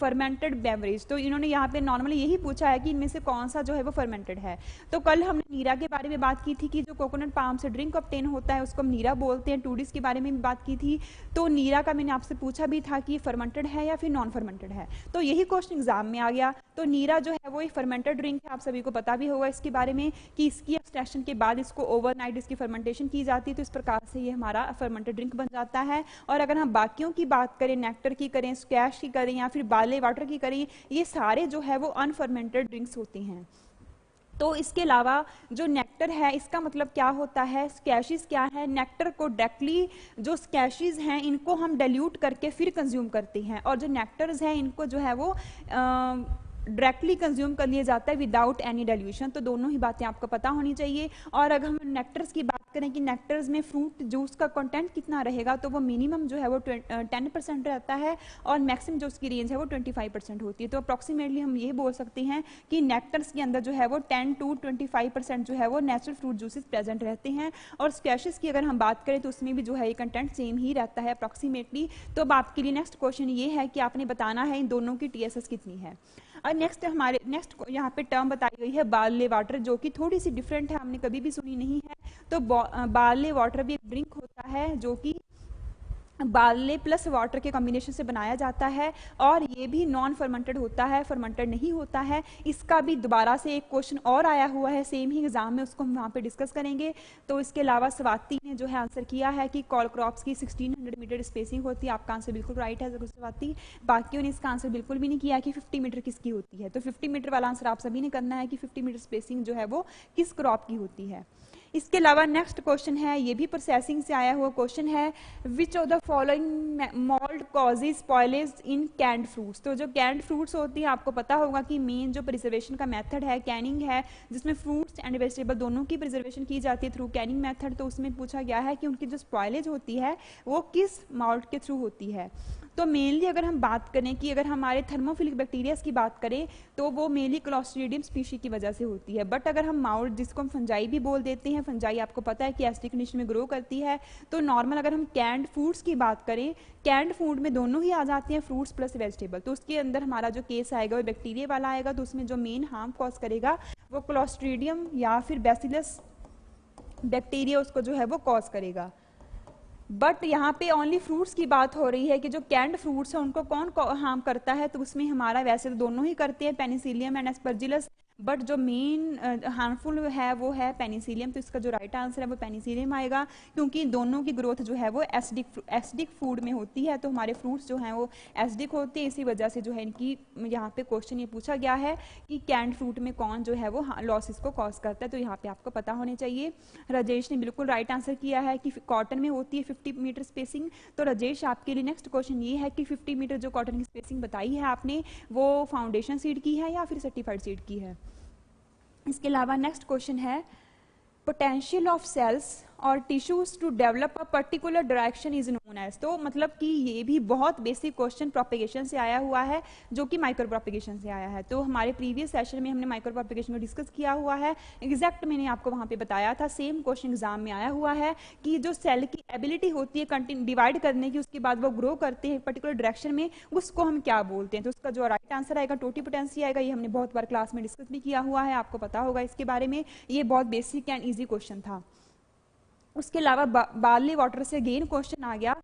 fermented beverage. तो इन्होंने यहाँ पे नॉर्मली यही पूछा है कि इनमें से कौन सा जो है वो फर्मेंटेड है। तो कल हमने नीरा के बारे में बात की थी कि जो कोकोनट पाम से ड्रिंक ऑब्टेन होता है उसको हम नीरा बोलते हैं। टूरिस्ट के बारे में भी बात की थी। तो नीरा का मैंने आपसे पूछा भी था कि ये फर्मेंटेड है या फिर नॉन फर्मेंटेड है। तो यही क्वेश्चन एग्जाम में आ गया। तो नीरा जो है वो एक फर्मेंटेड ड्रिंक है, आप सभी को पता भी होगा इसके बारे में कि इसकी एक्सट्रैक्शन के बाद इसको ओवरनाइट इसकी फर्मेंटेशन की जाती है। तो इस प्रकार से ये हमारा फर्मेंटेड ड्रिंक बन जाता है। और अगर हम बाकियों की बात करें, नेक्टर की करें, स्क्वैश की करें या फिर बाले वाटर की करें, ये सारे जो है वो अनफर्मेंटेड ड्रिंक्स होती हैं। तो इसके अलावा जो नेक्टर है इसका मतलब क्या होता है, स्कैशीज क्या है, नेक्टर को डायरेक्टली जो स्कैशीज हैं इनको हम डाइल्यूट करके फिर कंज्यूम करते हैं, और जो नेक्टर्स हैं इनको जो है वो डायरेक्टली कंज्यूम कर लिया जाता है विदाउट एनी डाइल्यूशन। तो दोनों ही बातें आपको पता होनी चाहिए। और अगर हम नेक्टर्स की बात करें कि नेक्टर्स में फ्रूट जूस का कंटेंट कितना रहेगा, तो वो मिनिमम जो है वो 10% रहता है और मैक्सिमम जो उसकी रेंज है वो 25% होती है। तो अप्रॉक्सीमेटली हम ये बोल सकते हैं कि नेक्टर्स के अंदर जो है वो 10 to 25% जो है वो नेचुरल फ्रूट जूसेस प्रेजेंट रहते हैं। और स्क्वैशेस की अगर हम बात करें तो उसमें भी जो है ये कंटेंट सेम ही रहता है अप्रॉक्सीमेटली। तो अब आपके लिए नेक्स्ट क्वेश्चन ये है कि आपने बताना है इन दोनों की TSS कितनी है। और नेक्स्ट हमारे नेक्स्ट यहाँ पे टर्म बताई गई है बाले वाटर, जो कि थोड़ी सी डिफरेंट है, हमने कभी भी सुनी नहीं है। तो बाले वाटर भी एक ड्रिंक होता है जो कि बाले प्लस वाटर के कॉम्बिनेशन से बनाया जाता है, और ये भी नॉन फर्मेंटेड होता है, फर्मेंटेड नहीं होता है। इसका भी दोबारा से एक क्वेश्चन और आया हुआ है सेम ही एग्जाम में, उसको हम वहाँ पे डिस्कस करेंगे। तो इसके अलावा स्वाति ने जो है आंसर किया है कि कॉल क्रॉप्स की 1600 मीटर स्पेसिंग होती है। आपका आंसर बिल्कुल राइट है स्वाति। बाकियों ने इसका आंसर बिल्कुल भी नहीं किया कि 50 मीटर किसकी होती है। तो 50 मीटर वाला आंसर आप सभी ने करना है कि 50 मीटर स्पेसिंग जो है वो किस क्रॉप की होती है। इसके अलावा नेक्स्ट क्वेश्चन है, ये भी प्रोसेसिंग से आया हुआ क्वेश्चन है, which of the following mould causes spoilage in canned fruits. तो जो कैंड फ्रूट्स होती हैं आपको पता होगा कि मेन जो प्रिजर्वेशन का मेथड है कैनिंग है, जिसमें फ्रूट्स एंड वेजिटेबल दोनों की प्रिजर्वेशन की जाती है थ्रू कैनिंग मेथड। तो उसमें पूछा गया है कि उनकी जो स्पॉयलेज होती है वो किस मोल्ड के थ्रू होती है। तो मेनली अगर हम बात करें कि अगर हमारे थर्मोफिलिक बैक्टीरियाज की बात करें तो वो मेनली क्लोस्ट्रीडियम स्पीशी की वजह से होती है। बट अगर हम माउल्ड, जिसको हम फंजाई भी बोल देते हैं, फंजाई आपको पता है कि ऐसी कंडीशन में ग्रो करती है। तो नॉर्मल अगर हम कैंड फूड्स की बात करें, कैंड फूड में दोनों ही आ जाते हैं, फ्रूट्स प्लस वेजिटेबल। तो उसके अंदर हमारा जो केस आएगा वो बैक्टीरिया वाला आएगा। तो उसमें जो मेन हार्म कॉज करेगा वो क्लोस्ट्रीडियम या फिर बैसिलस बैक्टीरिया, उसको जो है वो कॉज करेगा। बट यहाँ पे ओनली फ्रूट्स की बात हो रही है कि जो कैंड फ्रूट्स हैं उनको कौन हार्म करता है। तो उसमें हमारा वैसे तो दोनों ही करते हैं, पेनिसिलियम एंड एस्परजिलस, बट जो मेन हार्मफुल है वो है पेनिसिलियम। तो इसका जो राइट आंसर है वो पेनिसिलियम आएगा, क्योंकि दोनों की ग्रोथ जो है वो एसिडिक फूड में होती है। तो हमारे फ्रूट्स जो हैं वो एसिडिक होते हैं, इसी वजह से जो है इनकी यहाँ पे क्वेश्चन ये पूछा गया है कि कैंड फ्रूट में कौन जो है वो लॉसेस को कॉज करता है। तो यहाँ पे आपको पता होने चाहिए। राजेश ने बिल्कुल राइट आंसर किया है कि कॉटन में होती है 50 मीटर स्पेसिंग। तो राजेश आपके लिए नेक्स्ट क्वेश्चन ये है कि 50 मीटर जो कॉटन की स्पेसिंग बताई है आपने वो फाउंडेशन सीड की है या फिर सर्टिफाइड सीड की है। इसके अलावा नेक्स्ट क्वेश्चन है, पोटेंशियल ऑफ सेल्स और tissues to develop a particular direction is known as. तो मतलब कि ये भी बहुत बेसिक क्वेश्चन प्रोपेगेशन से आया हुआ है, जो कि माइक्रो प्रोपेगेशन से आया है। तो हमारे प्रीवियस सेशन में हमने माइक्रो प्रोपेगेशन को डिस्कस किया हुआ है, एग्जैक्ट मैंने आपको वहाँ पे बताया था। सेम क्वेश्चन एग्जाम में आया हुआ है कि जो सेल की एबिलिटी होती है कंटिन्यू डिवाइड करने की, उसके बाद वो ग्रो करते हैं पर्टिकुलर डायरेक्शन में, उसको हम क्या बोलते हैं। तो उसका जो राइट आंसर आएगा टोटीपोटेंसी आएगा। ये हमने बहुत बार क्लास में डिस्कस भी किया हुआ है, आपको पता होगा इसके बारे में। ये बहुत बेसिक एंड ईजी क्वेश्चन था। उसके अलावा बार्ली वाटर से अगेन क्वेश्चन आ गया,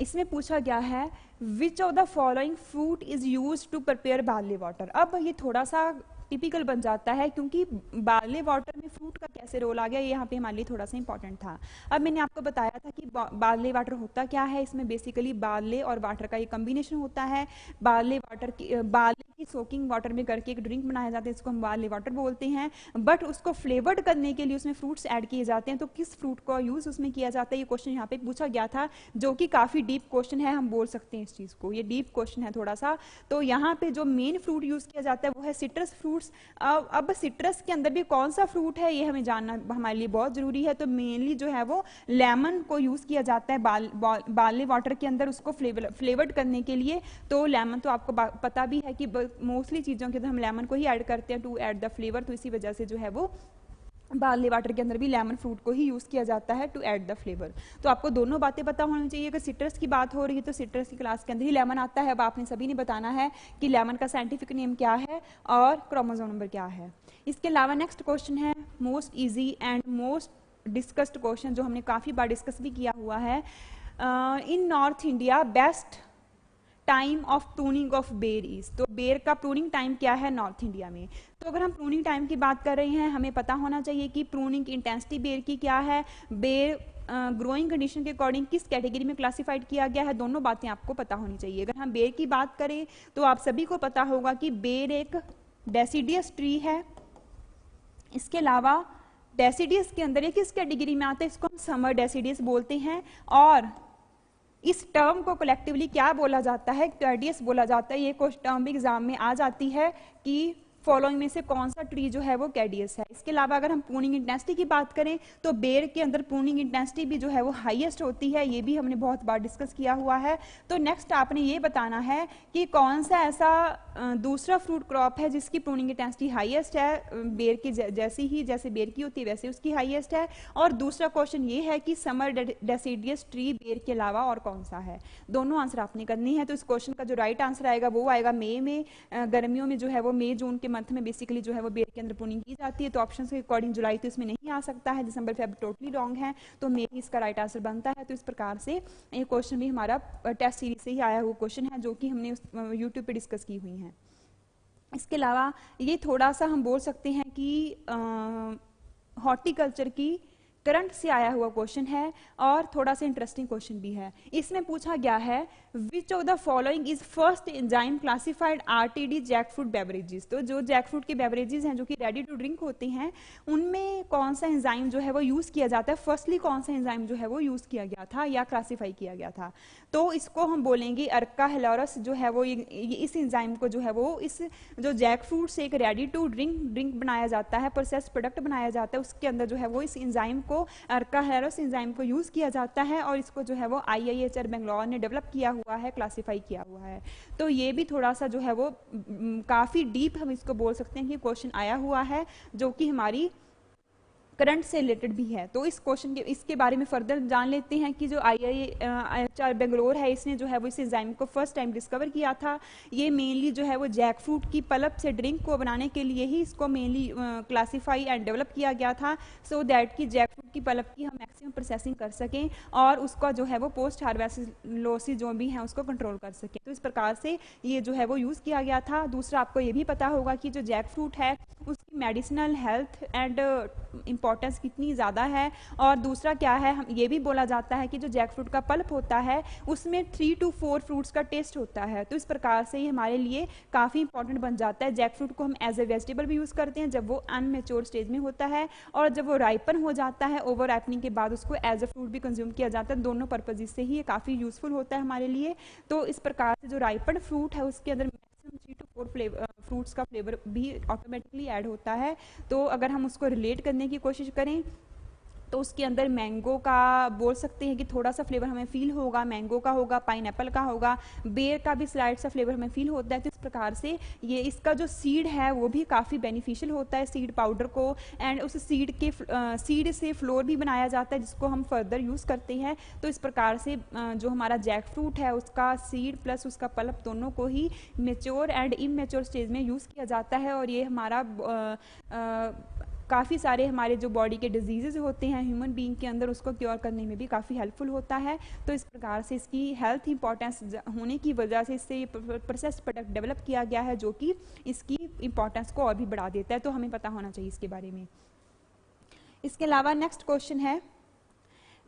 इसमें पूछा गया है which of the following fruit is use to prepare barley water. अब ये थोड़ा सा टिपिकल बन जाता है क्योंकि बार्ले वाटर में फ्रूट का कैसे रोल आ गया, ये यहाँ पे हमारे लिए थोड़ा सा इंपॉर्टेंट था। अब मैंने आपको बताया था कि बार्ले वाटर होता क्या है। इसमें बेसिकली बार्ले और वाटर का ये कम्बिनेशन होता है। बार्ले की सोकिंग वाटर में करके एक ड्रिंक बनाया जाता है, इसको हम बार्ले वाटर बोलते हैं। बट उसको फ्लेवर्ड करने के लिए उसमें फ्रूट्स ऐड किए जाते हैं। तो किस फ्रूट का यूज़ उसमें किया जाता है, ये क्वेश्चन यहाँ पे पूछा गया था, जो कि काफ़ी डीप क्वेश्चन है, हम बोल सकते हैं इस चीज़ को, ये डीप क्वेश्चन है थोड़ा सा। तो यहाँ पे जो मेन फ्रूट यूज़ किया जाता है वो है सिट्रस फ्रूट। अब सिट्रस के अंदर भी कौन सा फ्रूट है ये हमें जानना हमारे लिए बहुत जरूरी है। तो मेनली जो है वो लेमन को यूज किया जाता है बार्ले वाटर के अंदर, उसको फ्लेवर्ड करने के लिए। तो लेमन तो आपको पता भी है कि मोस्टली चीजों के अंदर हम लेमन को ही ऐड करते हैं टू ऐड द फ्लेवर। तो इसी वजह से जो है वो बार्ले वाटर के अंदर भी लेमन फ्रूट को ही यूज़ किया जाता है टू ऐड द फ्लेवर। तो आपको दोनों बातें पता होनी चाहिए। अगर सिट्रस की बात हो रही है तो सिट्रस की क्लास के अंदर ही लेमन आता है। अब आपने सभी ने बताना है कि लेमन का साइंटिफिक नेम क्या है और क्रोमोसोम नंबर क्या है। इसके अलावा नेक्स्ट क्वेश्चन है most easy and most discussed question, जो हमने काफ़ी बार डिस्कस भी किया हुआ है। In north India best time of pruning of ber is. तो बेर का प्रूनिंग टाइम क्या है नॉर्थ इंडिया में। तो अगर हम प्रूनिंग टाइम की बात कर रहे हैं, हमें पता होना चाहिए कि प्रूनिंग इंटेंसिटी बेर की क्या है, बेर ग्रोइंग कंडीशन के अकॉर्डिंग किस कैटेगरी में क्लासिफाइड किया गया है, दोनों बातें आपको पता होनी चाहिए। अगर हम बेर की बात करें तो आप सभी को पता होगा कि बेर एक डेसीडियस ट्री है। इसके अलावा डेसीडियस के अंदर ये किस कैटेगरी में आता है, इसको हम समर डेसीडियस बोलते हैं। और इस टर्म को कलेक्टिवली क्या बोला जाता है, क्वाडियस बोला जाता है। ये क्वेश्चन टर्म भी एग्जाम में आ जाती है कि फॉलोइंग में से कौन सा ट्री जो है वो कैडियस है। इसके अलावा अगर हम प्रूनिंग इंटेंसिटी की बात करें तो बेर के अंदर प्रूनिंग इंटेंसिटी भी जो है वो हाईएस्ट होती है। ये भी हमने बहुत बार डिस्कस किया हुआ है। तो नेक्स्ट आपने ये बताना है कि कौन सा ऐसा दूसरा फ्रूट क्रॉप है जिसकी प्रूनिंग इंटेंसिटी हाईएस्ट है, बेर की जैसे बेर की होती है वैसे उसकी हाईएस्ट है। और दूसरा क्वेश्चन ये है कि समर डेसीडियस ट्री बेर के अलावा और कौन सा है, दोनों आंसर आपने करनी है। तो इस क्वेश्चन का जो राइट आंसर आएगा वो आएगा मई में। गर्मियों में जो है वो मई जून मंथ में बेसिकली जो है वो बेर के अंदर प्रूनिंग की जाती है। तो ऑप्शंस के अकॉर्डिंग जुलाई तो इसमें नहीं आ सकता है, दिसंबर फेब टोटली रॉन्ग है, तो मे ही इसका राइट आंसर बनता है। तो इस प्रकार से ये क्वेश्चन भी हमारा टेस्ट सीरीज से ही आया हुआ क्वेश्चन है, जो कि हमने यूट्यूब पे डिस्कस की हुई है। इसके अलावा ये थोड़ा सा हम बोल सकते हैं कि हॉर्टिकल्चर की करंट से आया हुआ क्वेश्चन है और थोड़ा सा इंटरेस्टिंग क्वेश्चन भी है। इसमें पूछा गया है which of the following is first enzyme classified RTD jackfruit beverages. तो जो जैकफ्रूट के बेवरेजेस हैं जो कि रेडी टू ड्रिंक होते हैं उनमें कौन सा एंजाइम जो है वो यूज किया जाता है, फर्स्टली कौन सा एंजाइम जो है वो यूज किया गया था या क्लासीफाई किया गया था। तो इसको हम बोलेंगे अर्का हेलोरस जो है वो इस एंजाइम को जो है वो इस जो जैकफ्रूट से एक रेडी टू ड्रिंक बनाया जाता है, प्रोसेस प्रोडक्ट बनाया जाता है, उसके अंदर जो है वो इस एंजाइम को अर्का हेलोरस एंजाइम को यूज किया जाता है और इसको जो है वो IIHR बेंगलोर ने डेवलप किया हुआ है, क्लासिफाई किया हुआ है। तो ये भी थोड़ा सा जो है वो काफी डीप हम इसको बोल सकते हैं कि क्वेश्चन आया हुआ है जो कि हमारी करंट से रिलेटेड भी है। तो इस क्वेश्चन के इसके बारे में फर्दर जान लेते हैं कि जो IIHR बेंगलोर है इसने जो है वो इस एंजाइम को फर्स्ट टाइम डिस्कवर किया था। ये मेनली जो है वो जैकफ्रूट की पल्प से ड्रिंक को बनाने के लिए ही इसको मेनली क्लासीफाई एंड डेवलप किया गया था सो दैट कि जैकफ्रूट की पल्प की हम मैक्सिमम प्रोसेसिंग कर सकें और उसका जो है वो पोस्ट हार्वेस्ट लॉसेस जो भी हैं उसको कंट्रोल कर सकें। तो इस प्रकार से ये जो है वो यूज़ किया गया था। दूसरा आपको ये भी पता होगा कि जो जैकफ्रूट है उसकी मेडिसिनल हेल्थ एंड इम्पोर्टेंस कितनी ज़्यादा है। और दूसरा क्या है, हम ये भी बोला जाता है कि जो जैकफ्रूट का पल्प होता है उसमें 3 to 4 फ्रूट्स का टेस्ट होता है। तो इस प्रकार से ये हमारे लिए काफ़ी इंपॉर्टेंट बन जाता है। जैकफ्रूट को हम एज ए वेजिटेबल भी यूज़ करते हैं जब वो अनमेच्योर स्टेज में होता है और जब वो राइपन हो जाता है ओवर राइपनिंग के बाद उसको एज ए फ्रूट भी कंज्यूम किया जाता है। दोनों पर्पजेज से ही ये काफ़ी यूज़फुल होता है हमारे लिए। तो इस प्रकार से जो राइपन फ्रूट है उसके अंदर 3 to 4 फ्रूट्स का फ्लेवर भी ऑटोमेटिकली ऐड होता है। तो अगर हम उसको रिलेट करने की कोशिश करें तो उसके अंदर मैंगो का बोल सकते हैं कि थोड़ा सा फ्लेवर हमें फील होगा, मैंगो का होगा, पाइनएप्पल का होगा, बेर का भी स्लाइड सा फ्लेवर हमें फील होता है। तो इस प्रकार से ये इसका जो सीड है वो भी काफ़ी बेनिफिशियल होता है सीड पाउडर को एंड उस सीड के सीड से फ्लोर भी बनाया जाता है जिसको हम फर्दर यूज़ करते हैं। तो इस प्रकार से जो हमारा जैकफ्रूट है उसका सीड प्लस उसका पल्प दोनों को ही मेच्योर एंड इमेच्योर स्टेज में यूज़ किया जाता है और ये हमारा काफ़ी सारे हमारे जो बॉडी के डिजीज़ होते हैं ह्यूमन बीइंग के अंदर उसको क्योर करने में भी काफ़ी हेल्पफुल होता है। तो इस प्रकार से इसकी हेल्थ इंपॉर्टेंस होने की वजह से इससे प्रोसेस्ड प्रोडक्ट डेवलप किया गया है जो कि इसकी इंपॉर्टेंस को और भी बढ़ा देता है। तो हमें पता होना चाहिए इसके बारे में। इसके अलावा नेक्स्ट क्वेश्चन है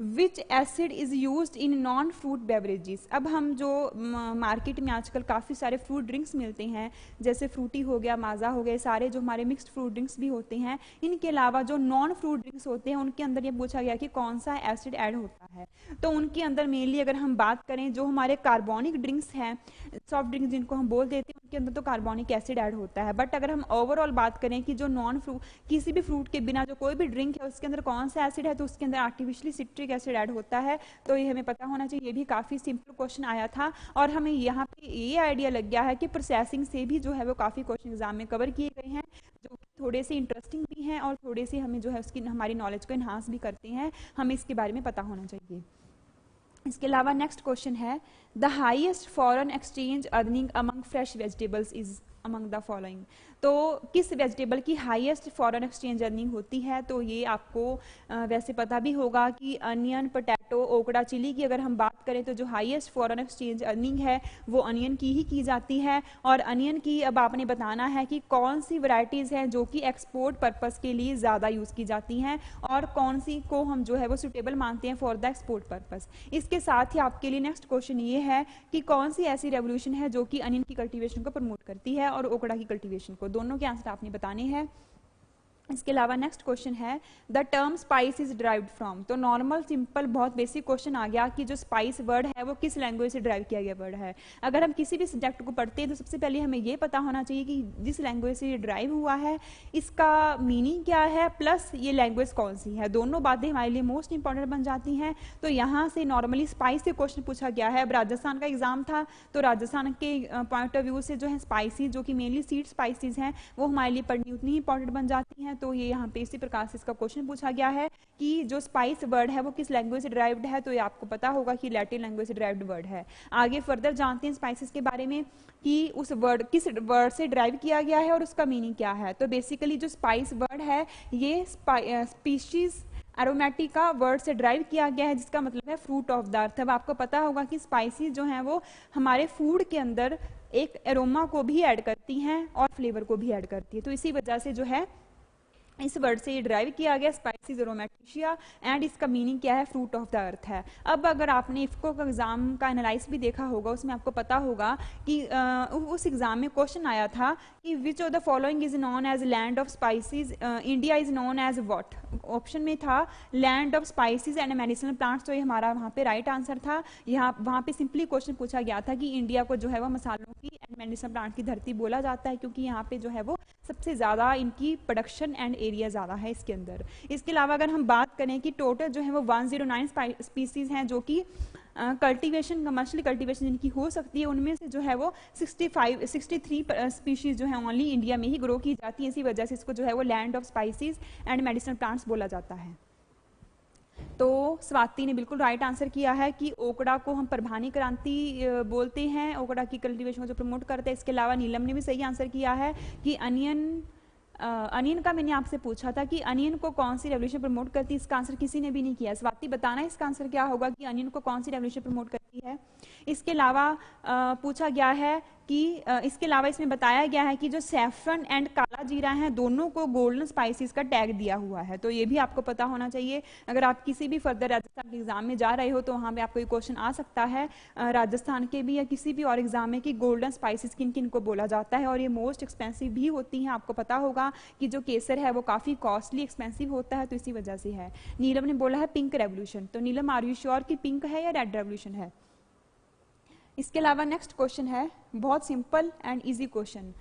which acid is used in non fruit beverages. अब हम जो मार्केट में आजकल काफ़ी सारे फ्रूट ड्रिंक्स मिलते हैं जैसे फ्रूटी हो गया, माजा हो गया, सारे जो हमारे मिक्स्ड फ्रूट ड्रिंक्स भी होते हैं, इनके अलावा जो नॉन फ्रूट ड्रिंक्स होते हैं उनके अंदर ये पूछा गया कि कौन सा एसिड ऐड होता है। तो उनके अंदर मेनली अगर हम बात करें जो हमारे कार्बोनिक ड्रिंक्स हैं, सॉफ्ट ड्रिंक्स जिनको हम बोल देते हैं, उनके अंदर तो कार्बोनिक एसिड ऐड होता है। बट अगर हम ओवरऑल बात करें कि जो नॉन फ्रूट किसी भी फ्रूट के बिना जो कोई भी ड्रिंक है उसके अंदर कौन सा एसिड है तो उसके अंदर आर्टिफिशियली सिट्रिक एसिड ऐड होता है। तो ये हमें पता होना चाहिए। ये भी काफ़ी सिंपल क्वेश्चन आया था और हमें यहाँ पे ये आइडिया लग गया है कि प्रोसेसिंग से भी जो है वो काफ़ी क्वेश्चन एग्जाम में कवर किए गए हैं जो थोड़े से इंटरेस्टिंग भी हैं और थोड़े से हमें जो है उसकी हमारी नॉलेज को इन्हांस भी करते हैं। हमें इसके बारे में पता होना चाहिए। इसके अलावा नेक्स्ट क्वेश्चन है the highest foreign exchange earning among fresh vegetables is among the following. तो किस वेजिटेबल की हाईएस्ट फॉरेन एक्सचेंज अर्निंग होती है? तो ये आपको वैसे पता भी होगा कि अनियन, पोटैटो, ओकड़ा, चिली की अगर हम बात करें तो जो हाईएस्ट फॉरेन एक्सचेंज अर्निंग है वो अनियन की ही की जाती है। और अनियन की अब आपने बताना है कि कौन सी वैरायटीज़ हैं जो कि एक्सपोर्ट पर्पज़ के लिए ज़्यादा यूज़ की जाती हैं और कौन सी को हम जो है वो सूटेबल मानते हैं फॉर द एक्सपोर्ट पर्पज़। इसके साथ ही आपके लिए नेक्स्ट क्वेश्चन ये है कि कौन सी ऐसी रेवोल्यूशन है जो कि अनियन की कल्टीवेशन को प्रमोट करती है और ओकड़ा की कल्टीवेशन को। दोनों के आंसर आपने बताने हैं। इसके अलावा नेक्स्ट क्वेश्चन है the term spice is derived from. तो नॉर्मल सिंपल बहुत बेसिक क्वेश्चन आ गया कि जो स्पाइस वर्ड है वो किस लैंग्वेज से डिराइव किया गया वर्ड है। अगर हम किसी भी सब्जेक्ट को पढ़ते हैं तो सबसे पहले हमें ये पता होना चाहिए कि जिस लैंग्वेज से ये डिराइव हुआ है इसका मीनिंग क्या है प्लस ये लैंग्वेज कौन सी है। दोनों बातें हमारे लिए मोस्ट इंपॉर्टेंट बन जाती हैं। तो यहाँ से नॉर्मली स्पाइस से क्वेश्चन पूछा गया है। अब राजस्थान का एग्जाम था तो राजस्थान के पॉइंट ऑफ व्यू से जो है स्पाइसी जो कि मेनली सीड स्पाइसिस हैं वो हमारे लिए पढ़नी उतनी इंपॉर्टेंट बन जाती हैं। तो ये यहाँ पे इसी प्रकार से इसका क्वेश्चन पूछा गया है कि जो स्पाइस वर्ड है वो किस लैंग्वेज से डिराइव्ड है। तो ये आपको पता होगा कि लैटिन लैंग्वेज से डिराइव्ड वर्ड है। आगे फर्दर जानते हैं स्पाइसेस के बारे में कि उस वर्ड किस वर्ड से डिराइव किया गया है और उसका मीनिंग क्या है। तो बेसिकली जो स्पाइस वर्ड है ये स्पीशीज एरोमेटिका वर्ड से ड्राइव किया गया है जिसका मतलब है फ्रूट ऑफ द अर्थ। अब आपको पता होगा कि स्पाइसेस जो हैं वो हमारे फूड के अंदर एक एरोमा को भी ऐड करती हैं और फ्लेवर को भी ऐड करती है। तो इसी वजह से जो है इस वर्ड से ये ड्राइव किया गया स्पाइसिस एरोमेटिशिया एंड इसका मीनिंग क्या है, फ्रूट ऑफ द अर्थ है। अब अगर आपने इफ्को का एग्जाम का एनालिसिस भी देखा होगा, उसमें आपको पता होगा कि उस एग्जाम में क्वेश्चन आया था कि which of the following is known as land of spices, India is known as what. Option में था land of spices and medicinal plants, तो ये हमारा वहाँ पे राइट आंसर था। यहाँ वहाँ पे सिंपली क्वेश्चन पूछा गया था कि इंडिया को जो है वह मसालों की एंड मेडिसिनल प्लांट की धरती बोला जाता है क्योंकि यहाँ पे जो है वो सबसे ज़्यादा इनकी प्रोडक्शन एंड एरिया ज़्यादा है इसके अंदर। इसके अलावा अगर हम बात करें कि टोटल जो है वो 109 स्पीसीज हैं जो कि कल्टीवेशन, कमर्शियल कल्टीवेशन जिनकी हो सकती है, उनमें से जो है वो 63 स्पीशीज जो है ओनली इंडिया में ही ग्रो की जाती है। इसी वजह से इसको जो है वो land of spices and medicinal plants बोला जाता है। तो स्वाति ने बिल्कुल राइट आंसर किया है कि ओकड़ा को हम परभानी क्रांति बोलते हैं, ओकड़ा की कल्टीवेशन को जो प्रमोट करते हैं। इसके अलावा नीलम ने भी सही आंसर किया है कि अनियन का मैंने आपसे पूछा था कि अनियन को कौन सी रेवोल्यूशन प्रमोट करती है, इसका आंसर किसी ने भी नहीं किया। स्वाति बताना इसका आंसर क्या होगा कि अनियन को कौन सी रेवोल्यूशन प्रमोट करती है। इसके अलावा पूछा गया है कि इसके अलावा इसमें बताया गया है कि जो सैफरन एंड काला जीरा हैं दोनों को गोल्डन स्पाइसेस का टैग दिया हुआ है, तो ये भी आपको पता होना चाहिए। अगर आप किसी भी फर्दर राजस्थान के एग्जाम में जा रहे हो तो वहाँ पे आपको ये क्वेश्चन आ सकता है राजस्थान के भी या किसी भी और एग्जाम में कि गोल्डन स्पाइसेस किन किन को बोला जाता है। और ये मोस्ट एक्सपेंसिव भी होती हैं, आपको पता होगा कि जो केसर है वो काफ़ी कॉस्टली एक्सपेंसिव होता है, तो इसी वजह से है। नीलम ने बोला है पिंक रेवोल्यूशन, तो नीलम आर यू श्योर कि पिंक है या रेड रेवोल्यूशन है। इसके अलावा नेक्स्ट क्वेश्चन है बहुत simple and easy question,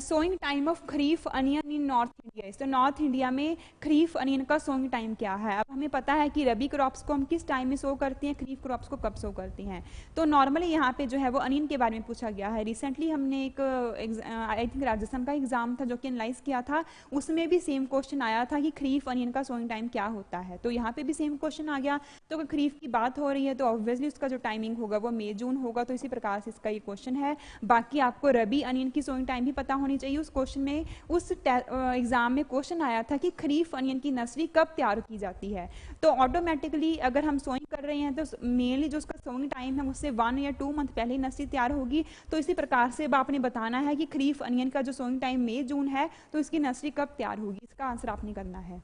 sowing time of kharif onion in north India. तो नॉर्थ इंडिया में खरीफ अनियन का सोइंग टाइम क्या है। अब हमें पता है कि रबी क्रॉप्स को हम किस टाइम में सो करते हैं, खरीफ क्रॉप्स को कब सो करते हैं। तो नॉर्मली यहाँ पे जो है वो अनियन के बारे में पूछा गया है। रिसेंटली हमने एक आई थिंक राजस्थान का एग्जाम था जो कि एनालाइज किया था, उसमें भी सेम क्वेश्चन आया था कि खरीफ अनियन का सोइंग टाइम क्या होता है, तो यहाँ पे भी सेम क्वेश्चन आ गया। तो अगर खरीफ की बात हो रही है तो ऑब्वियसली उसका जो टाइमिंग होगा वो मई जून होगा, तो इसी प्रकार से इसका ये क्वेश्चन है। बाकी आपको रबी अनियन की सोइंग भी पता होनी चाहिए। उस क्वेश्चन में, उस एग्जाम में क्वेश्चन आया था कि खरीफ अनियन की नर्सरी कब तैयार की जाती है। तो ऑटोमेटिकली अगर हम सोइंग कर रहे हैं तो मेनली जो उसका सोइंग टाइम है उससे 1 या 2 मंथ पहले नर्सरी तैयार होगी। तो इसी प्रकार से अब आपने बताना है कि खरीफ अनियन का जो सोइंग टाइम मई जून है तो इसकी नर्सरी कब तैयार होगी, इसका आंसर आपने करना है।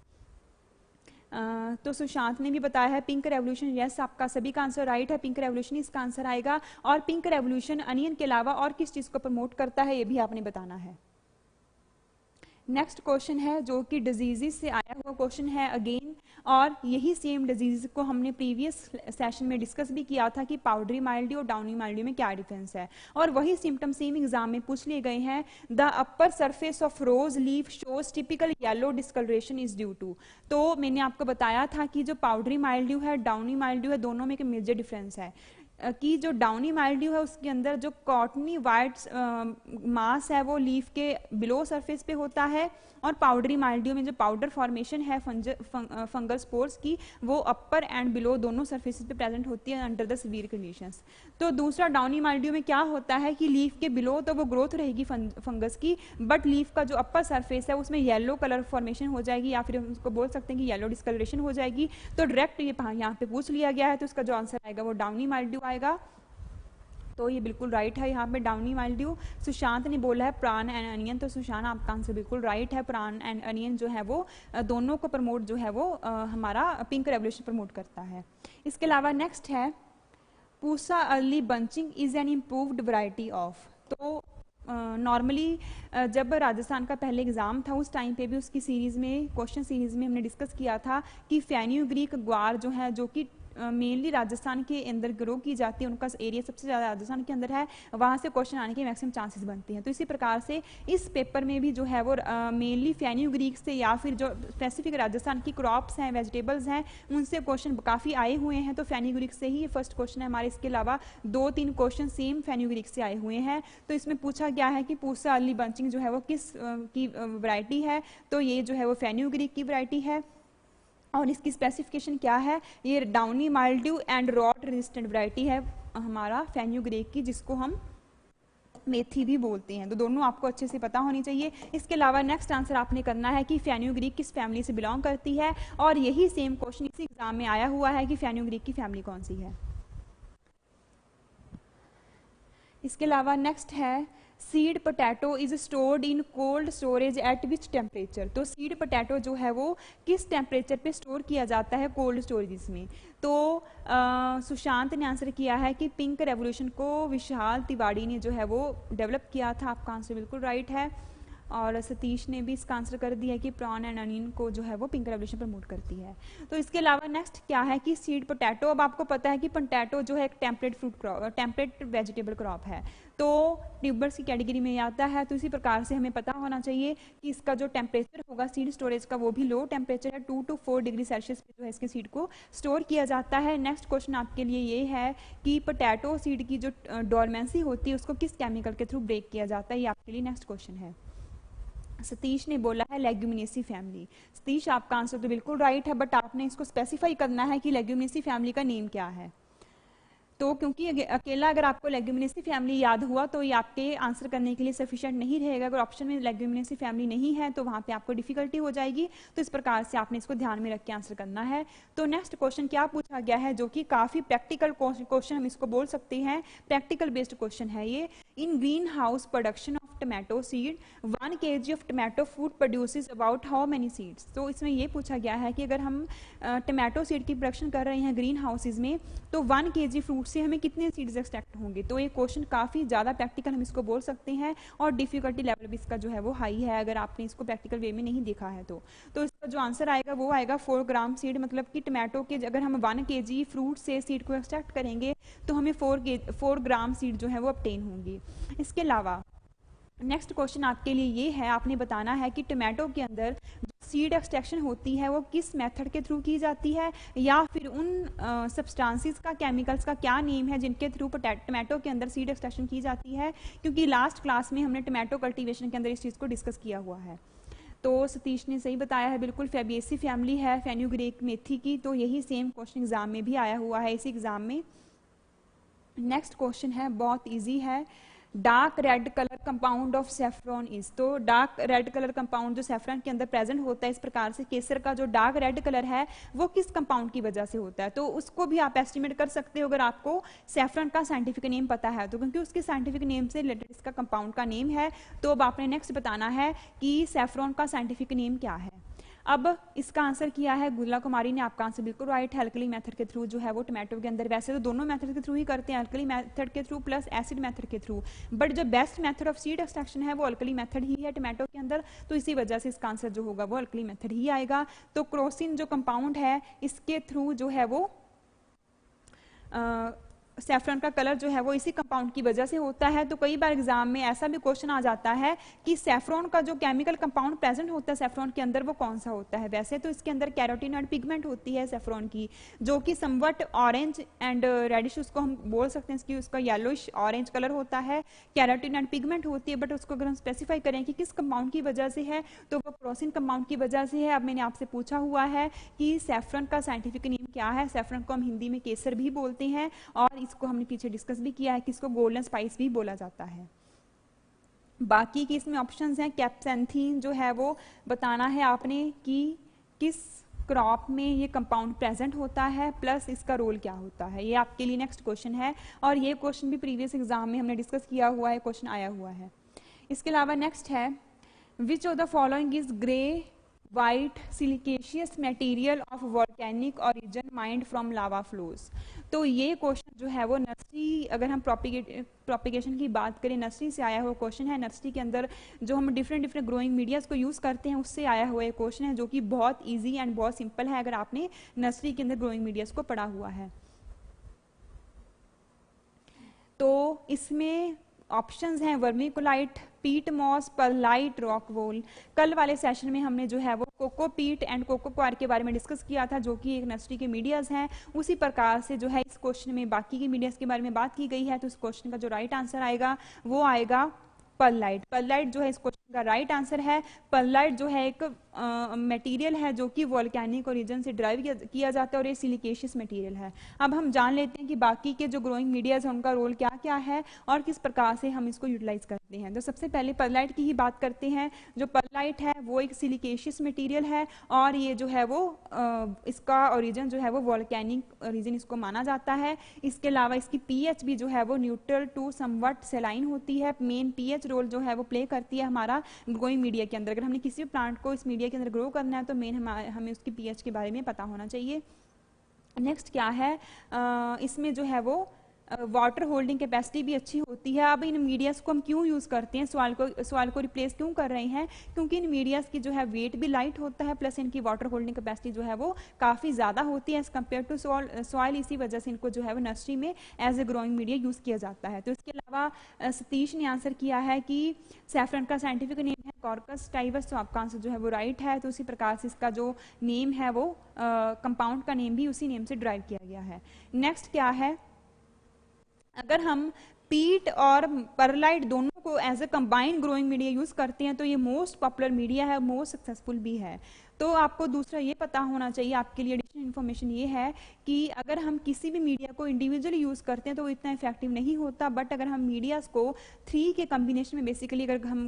तो सुशांत ने भी बताया है पिंक रेवोल्यूशन। यस, आपका सभी का आंसर राइट है, पिंक रेवोल्यूशन इसका आंसर आएगा। और पिंक रेवोल्यूशन अनियन के अलावा और किस चीज़ को प्रमोट करता है ये भी आपने बताना है। नेक्स्ट क्वेश्चन है जो कि डिजीज़ से आया हुआ क्वेश्चन है अगेन, और यही सेम डिजीज़ को हमने प्रीवियस सेशन में डिस्कस भी किया था कि पाउडरी माइल्ड्यू और डाउनी माइल्ड्यू में क्या डिफरेंस है, और वही सिम्टम सेम एग्जाम में पूछ लिए गए हैं। The upper surface of rose leaf shows typical yellow discolouration is due to. तो मैंने आपको बताया था कि जो पाउडरी माइल्ड्यू है, डाउनी माइल्ड्यू है, दोनों में एक मेजर डिफरेंस है कि जो डाउनी माइल्ड्यू है उसके अंदर जो कॉटनी वाइट मास है वो लीफ के बिलो सरफेस पे होता है, और पाउडरी माइल्ड्यू में जो पाउडर फॉर्मेशन है फंगल स्पोर्स की वो अपर एंड बिलो दोनों सरफेसेस पे प्रेजेंट होती है अंडर द सीवियर कंडीशंस। तो दूसरा डाउनी माइल्ड्यू में क्या होता है कि लीफ के बिलो तो वो ग्रोथ रहेगी फंगस की, बट लीफ का जो अपर सरफेस है उसमें येलो कलर फॉर्मेशन हो जाएगी, या फिर हम उसको बोल सकते हैं कि येलो डिस्कलरेशन हो जाएगी। तो डायरेक्ट ये यहाँ पे पूछ लिया गया है, तो उसका जो आंसर आएगा वो डाउनी माइल्ड्यू आएगा। तो ये बिल्कुल राइट है यहाँ पे डाउनी माइल्ड्यू। सुशांत ने बोला है प्राण एंड अनियन, तो सुशांत आपका आंसर बिल्कुल राइट है। प्राण एंड अनियन जो है वो दोनों को प्रमोट जो है वो हमारा पिंक रेवोल्यूशन प्रमोट करता है। इसके अलावा नेक्स्ट है Pusa early bunching is an improved variety of. तो नॉर्मली जब राजस्थान का पहले एग्जाम था उस टाइम पे भी उसकी सीरीज में, क्वेश्चन सीरीज में हमने डिस्कस किया था कि फेन्यूग्रीक ग्वार जो है जो कि मेनली राजस्थान के अंदर ग्रो की जाती है, उनका एरिया सबसे ज़्यादा राजस्थान के अंदर है, वहाँ से क्वेश्चन आने के मैक्सिमम चांसेस बनते हैं। तो इसी प्रकार से इस पेपर में भी जो है वो मेनली फेन्यूग्रीक से या फिर जो स्पेसिफिक राजस्थान की क्रॉप्स हैं, वेजिटेबल्स हैं, उनसे क्वेश्चन काफ़ी आए हुए हैं। तो फेन्यूग्रीक से ही फर्स्ट क्वेश्चन है हमारे। इसके अलावा 2-3 क्वेश्चन सेम फेन्यूग्रीक से आए हुए हैं। तो इसमें पूछा गया है कि पूसा अर्ली बंचिंग जो है वो किस की वैरायटी है, तो ये जो है वो फेन्यूग्रीक की वैरायटी है, और इसकी स्पेसिफिकेशन क्या है, ये downy mildew and rot resistant variety है हमारा फेन्यूग्रीक की, जिसको हम मेथी भी बोलते हैं। तो दोनों आपको अच्छे से पता होनी चाहिए। इसके अलावा नेक्स्ट आंसर आपने करना है कि फेन्यूग्रीक किस फैमिली से बिलोंग करती है, और यही सेम क्वेश्चन इसी एग्जाम में आया हुआ है कि फेन्यूग्रीक की फैमिली कौन सी है। इसके अलावा नेक्स्ट है seed potato is stored in cold storage at which temperature, तो सीड पोटैटो जो है वो किस टेम्परेचर पे स्टोर किया जाता है कोल्ड स्टोरेज में। तो सुशांत ने आंसर किया है कि पिंक रेवोल्यूशन को विशाल तिवारी ने जो है वो डेवलप किया था, आपका आंसर बिल्कुल राइट है। और सतीश ने भी इसका आंसर कर दिया कि प्रॉन एंड अनियन को जो है वो पिंक रेवोल्यूशन प्रमोट करती है। तो इसके अलावा नेक्स्ट क्या है कि सीड पोटैटो, अब आपको पता है कि पोटैटो जो है एक temperate fruit crop, temperate vegetable crop है, तो ट्यूबर्स की कैटेगरी में आता है। तो इसी प्रकार से हमें पता होना चाहिए कि इसका जो टेम्परेचर होगा सीड स्टोरेज का वो भी लो टेम्परेचर है, 2 to 4 डिग्री सेल्सियस पे जो है इसके सीड को स्टोर किया जाता है। नेक्स्ट क्वेश्चन आपके लिए ये है कि पोटैटो सीड की जो डोरमेंसी होती है उसको किस केमिकल के थ्रू ब्रेक किया जाता है, ये आपके लिए नेक्स्ट क्वेश्चन है। सतीश ने बोला है लेग्यूमिनेसी फैमिली। सतीश आपका आंसर तो बिल्कुल राइट है, बट आपने इसको स्पेसिफाई करना है कि लेग्यूमिनेसी फैमिली का नेम क्या है। तो क्योंकि अकेला अगर आपको लेग्यूमिनेसी फैमिली याद हुआ तो ये आपके आंसर करने के लिए सफिशिएंट नहीं रहेगा। अगर ऑप्शन में लेग्यूमिनेसी फैमिली नहीं है तो वहाँ पे आपको डिफिकल्टी हो जाएगी, तो इस प्रकार से आपने इसको ध्यान में रख के आंसर करना है। तो नेक्स्ट क्वेश्चन क्या पूछा गया है जो कि काफ़ी प्रैक्टिकल क्वेश्चन हम इसको बोल सकते हैं, प्रैक्टिकल बेस्ड क्वेश्चन है ये। In green house production of tomato seed 1 kg of tomato food produces about how many seeds. तो इसमें ये पूछा गया है कि अगर हम टमाटो सीड की प्रोडक्शन कर रहे हैं ग्रीन हाउसेज में तो 1 kg फ्रूट से हमें कितने सीड्स एक्सट्रैक्ट होंगे। तो ये क्वेश्चन काफ़ी ज़्यादा प्रैक्टिकल हम इसको बोल सकते हैं और डिफिकल्टी लेवल भी इसका जो है वो हाई है अगर आपने इसको प्रैक्टिकल वे में नहीं देखा है तो। तो इसका जो आंसर आएगा वो आएगा 4 ग्राम सीड, मतलब कि टमाटो के अगर हम 1 kg फ्रूट से सीड को एक्सट्रैक्ट करेंगे तो हमें 4 ग्राम सीड जो है वो ऑब्टेन होंगी। इसके अलावा नेक्स्ट क्वेश्चन आपके लिए ये है, आपने बताना है कि टमाटो के अंदर सीड एक्सट्रैक्शन होती है वो किस मेथड के थ्रू की जाती है, या फिर उन सब्सटेंसेस का केमिकल्स का क्या नेम है जिनके थ्रू टमाटो के अंदर सीड एक्सट्रैक्शन की जाती है, क्योंकि लास्ट क्लास में हमने टमाटो कल्टीवेशन के अंदर इस चीज़ को डिस्कस किया हुआ है। तो सतीश ने सही बताया है बिल्कुल, फैबियेसी फैमिली है फेन्यूग्रीक मेथी की। तो यही सेम क्वेश्चन एग्जाम में भी आया हुआ है इसी एग्जाम में। नेक्स्ट क्वेश्चन है बहुत ईजी है, dark red colour compound of saffron is. तो डार्क रेड कलर कंपाउंड जो सेफ्रॉन के अंदर प्रेजेंट होता है, इस प्रकार से केसर का जो डार्क रेड कलर है वो किस कंपाउंड की वजह से होता है, तो उसको भी आप एस्टिमेट कर सकते हो अगर आपको सेफ्रॉन का साइंटिफिक नेम पता है तो, क्योंकि उसके साइंटिफिक नेम से रिलेटेड इसका कंपाउंड का नेम है। तो अब आपने नेक्स्ट बताना है कि सेफ्रॉन का साइंटिफिक नेम क्या है। अब इसका आंसर किया है गुला कुमारी ने, आपका आंसर बिल्कुल राइट है, अल्कली मेथड के थ्रू जो है वो टमाटो के अंदर, वैसे तो दोनों मेथड के थ्रू ही करते हैं, अल्कली मेथड के थ्रू प्लस एसिड मेथड के थ्रू, बट जो best method of seed extraction है वो अल्कली मेथड ही है टमाटो के अंदर, तो इसी वजह से इसका आंसर जो होगा वो अल्कली मेथड ही आएगा। तो क्रोसिन जो कंपाउंड है इसके थ्रू जो है वो सेफ्रॉन का कलर जो है वो इसी कंपाउंड की वजह से होता है। तो कई बार एग्जाम में ऐसा भी क्वेश्चन आ जाता है कि सेफ्रॉन का जो केमिकल कंपाउंड प्रेजेंट होता है सेफ्रॉन के अंदर वो कौन सा होता है। वैसे तो इसके अंदर कैरोटीनॉइड पिगमेंट होती है सेफ्रॉन की, जो कि समवट ऑरेंज एंड रेडिश उसको हम बोल सकते हैं, इसकी उसका येलोइश ऑरेंज कलर होता है, कैरोटीनॉइड पिगमेंट होती है, बट उसको अगर हम स्पेसिफाई करें कि किस कंपाउंड की वजह से है तो वो क्रोसिन कंपाउंड की वजह से है। अब मैंने आपसे पूछा हुआ है कि सेफ्रॉन का साइंटिफिक नेम क्या है, सेफ्रॉन को हम हिंदी में केसर भी बोलते हैं और इसको हमने पीछे डिस्कस भी किया है कि इसको गोल्डन स्पाइस भी बोला जाता है। बाकी के इसमें ऑप्शंस हैं, कैप्सेंथीन जो है वो बताना है आपने कि किस क्रॉप में ये कंपाउंड प्रेजेंट होता है प्लस इसका रोल क्या होता है, ये आपके लिए नेक्स्ट क्वेश्चन है और ये क्वेश्चन भी प्रीवियस एग्जाम में हमने डिस्कस किया हुआ है, क्वेश्चन आया हुआ है। इसके अलावा नेक्स्ट है which of the following is grey white siliceous material of volcanic origin mined from lava flows. तो ये क्वेश्चन जो है वो नर्सरी, अगर हम प्रोपिगेशन की बात करें नर्सरी से आया हुआ क्वेश्चन है, नर्सरी के अंदर जो हम डिफरेंट ग्रोइंग मीडियाज़ को यूज़ करते हैं उससे आया हुआ ये क्वेश्चन है, जो कि बहुत ईजी एंड बहुत सिंपल है अगर आपने नर्सरी के अंदर ग्रोइंग मीडियाज़ को पढ़ा हुआ है। तो इसमें ऑप्शंस हैं वर्मिकुलाइट, पीट मॉस, परलाइट, रॉक वोल। कल वाले सेशन में हमने जो है वो कोको पीट एंड कोको क्वार के बारे में डिस्कस किया था जो कि एक नर्सरी के मीडियाज़ हैं, उसी प्रकार से जो है इस क्वेश्चन में बाकी के मीडियाज़ के बारे में बात की गई है। तो इस क्वेश्चन का जो राइट आंसर आएगा वो आएगा परलाइट। परलाइट जो है इस क्वेश्चन का राइट आंसर है। परलाइट जो है एक मटेरियल है जो कि वॉल्केनिक ओरिजिन से ड्राइव किया जाता है और ये सिलिकेशियस मटेरियल है। अब हम जान लेते हैं कि बाकी के जो ग्रोइंग मीडियाज़ हैं उनका रोल क्या क्या है और किस प्रकार से हम इसको यूटिलाइज करते हैं। तो सबसे पहले परलाइट की ही बात करते हैं। जो परलाइट है वो एक सिलिकेशियस मटीरियल है और ये जो है वो इसका ओरिजिन जो है वो वॉल्केनिक ओरिजिन इसको माना जाता है। इसके अलावा इसकी पीएच भी जो है वो न्यूट्रल टू समवट सेलाइन होती है। मेन पीएच रोल जो है वो प्ले करती है हमारा ग्रोइंग मीडिया के अंदर। अगर हमने किसी भी प्लांट को इस मीडिया के अंदर ग्रो करना है तो मेन हमें उसकी पीएच के बारे में पता होना चाहिए। नेक्स्ट क्या है, इसमें जो है वो वाटर होल्डिंग कैपेसिटी भी अच्छी होती है। अब इन मीडियाज़ को हम क्यों यूज़ करते हैं, सवाल को रिप्लेस क्यों कर रहे हैं, क्योंकि इन मीडियाज़ की जो है वेट भी लाइट होता है, प्लस इनकी वाटर होल्डिंग कैपेसिटी जो है वो काफ़ी ज़्यादा होती है एज़ कम्पेयर टू सॉइल। इसी वजह से इनको जो है वो नर्सरी में as a growing media use किया जाता है। तो इसके अलावा सतीश ने आंसर किया है कि सैफरन का साइंटिफिक नेम है कॉर्कस टाइवर्स, तो आपका आंसर जो है वो राइट है। तो उसी प्रकार से इसका जो नेम है वो कंपाउंड का नेम भी उसी नेम से ड्राइव किया गया है। नेक्स्ट क्या है, अगर हम पीट और परलाइट दोनों को as a combined growing media use करते हैं तो ये मोस्ट पॉपुलर मीडिया है, मोस्ट सक्सेसफुल भी है। तो आपको दूसरा ये पता होना चाहिए, आपके लिए एडिशनल इन्फॉर्मेशन ये है कि अगर हम किसी भी मीडिया को इंडिविजुअली यूज़ करते हैं तो वो इतना इफेक्टिव नहीं होता, बट अगर हम मीडियाज़ को 3 के कम्बिनेशन में बेसिकली अगर हम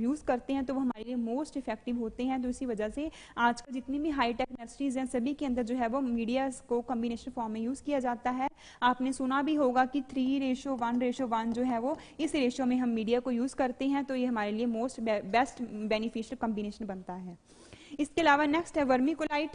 यूज़ करते हैं तो वो हमारे लिए मोस्ट इफेक्टिव होते हैं। तो इसी वजह से आजकल जितनी भी हाईटेक नर्सरीज हैं सभी के अंदर जो है वो मीडियाज़ को कम्बिनेशन फॉर्म में यूज़ किया जाता है। आपने सुना भी होगा कि 3:1:1 जो है वो इस रेशो में हम मीडिया को यूज़ करते हैं, तो ये हमारे लिए मोस्ट बेस्ट बेनिफिशियल कम्बिनेशन बनता है। इसके अलावा नेक्स्ट है वर्मीकोलाइट।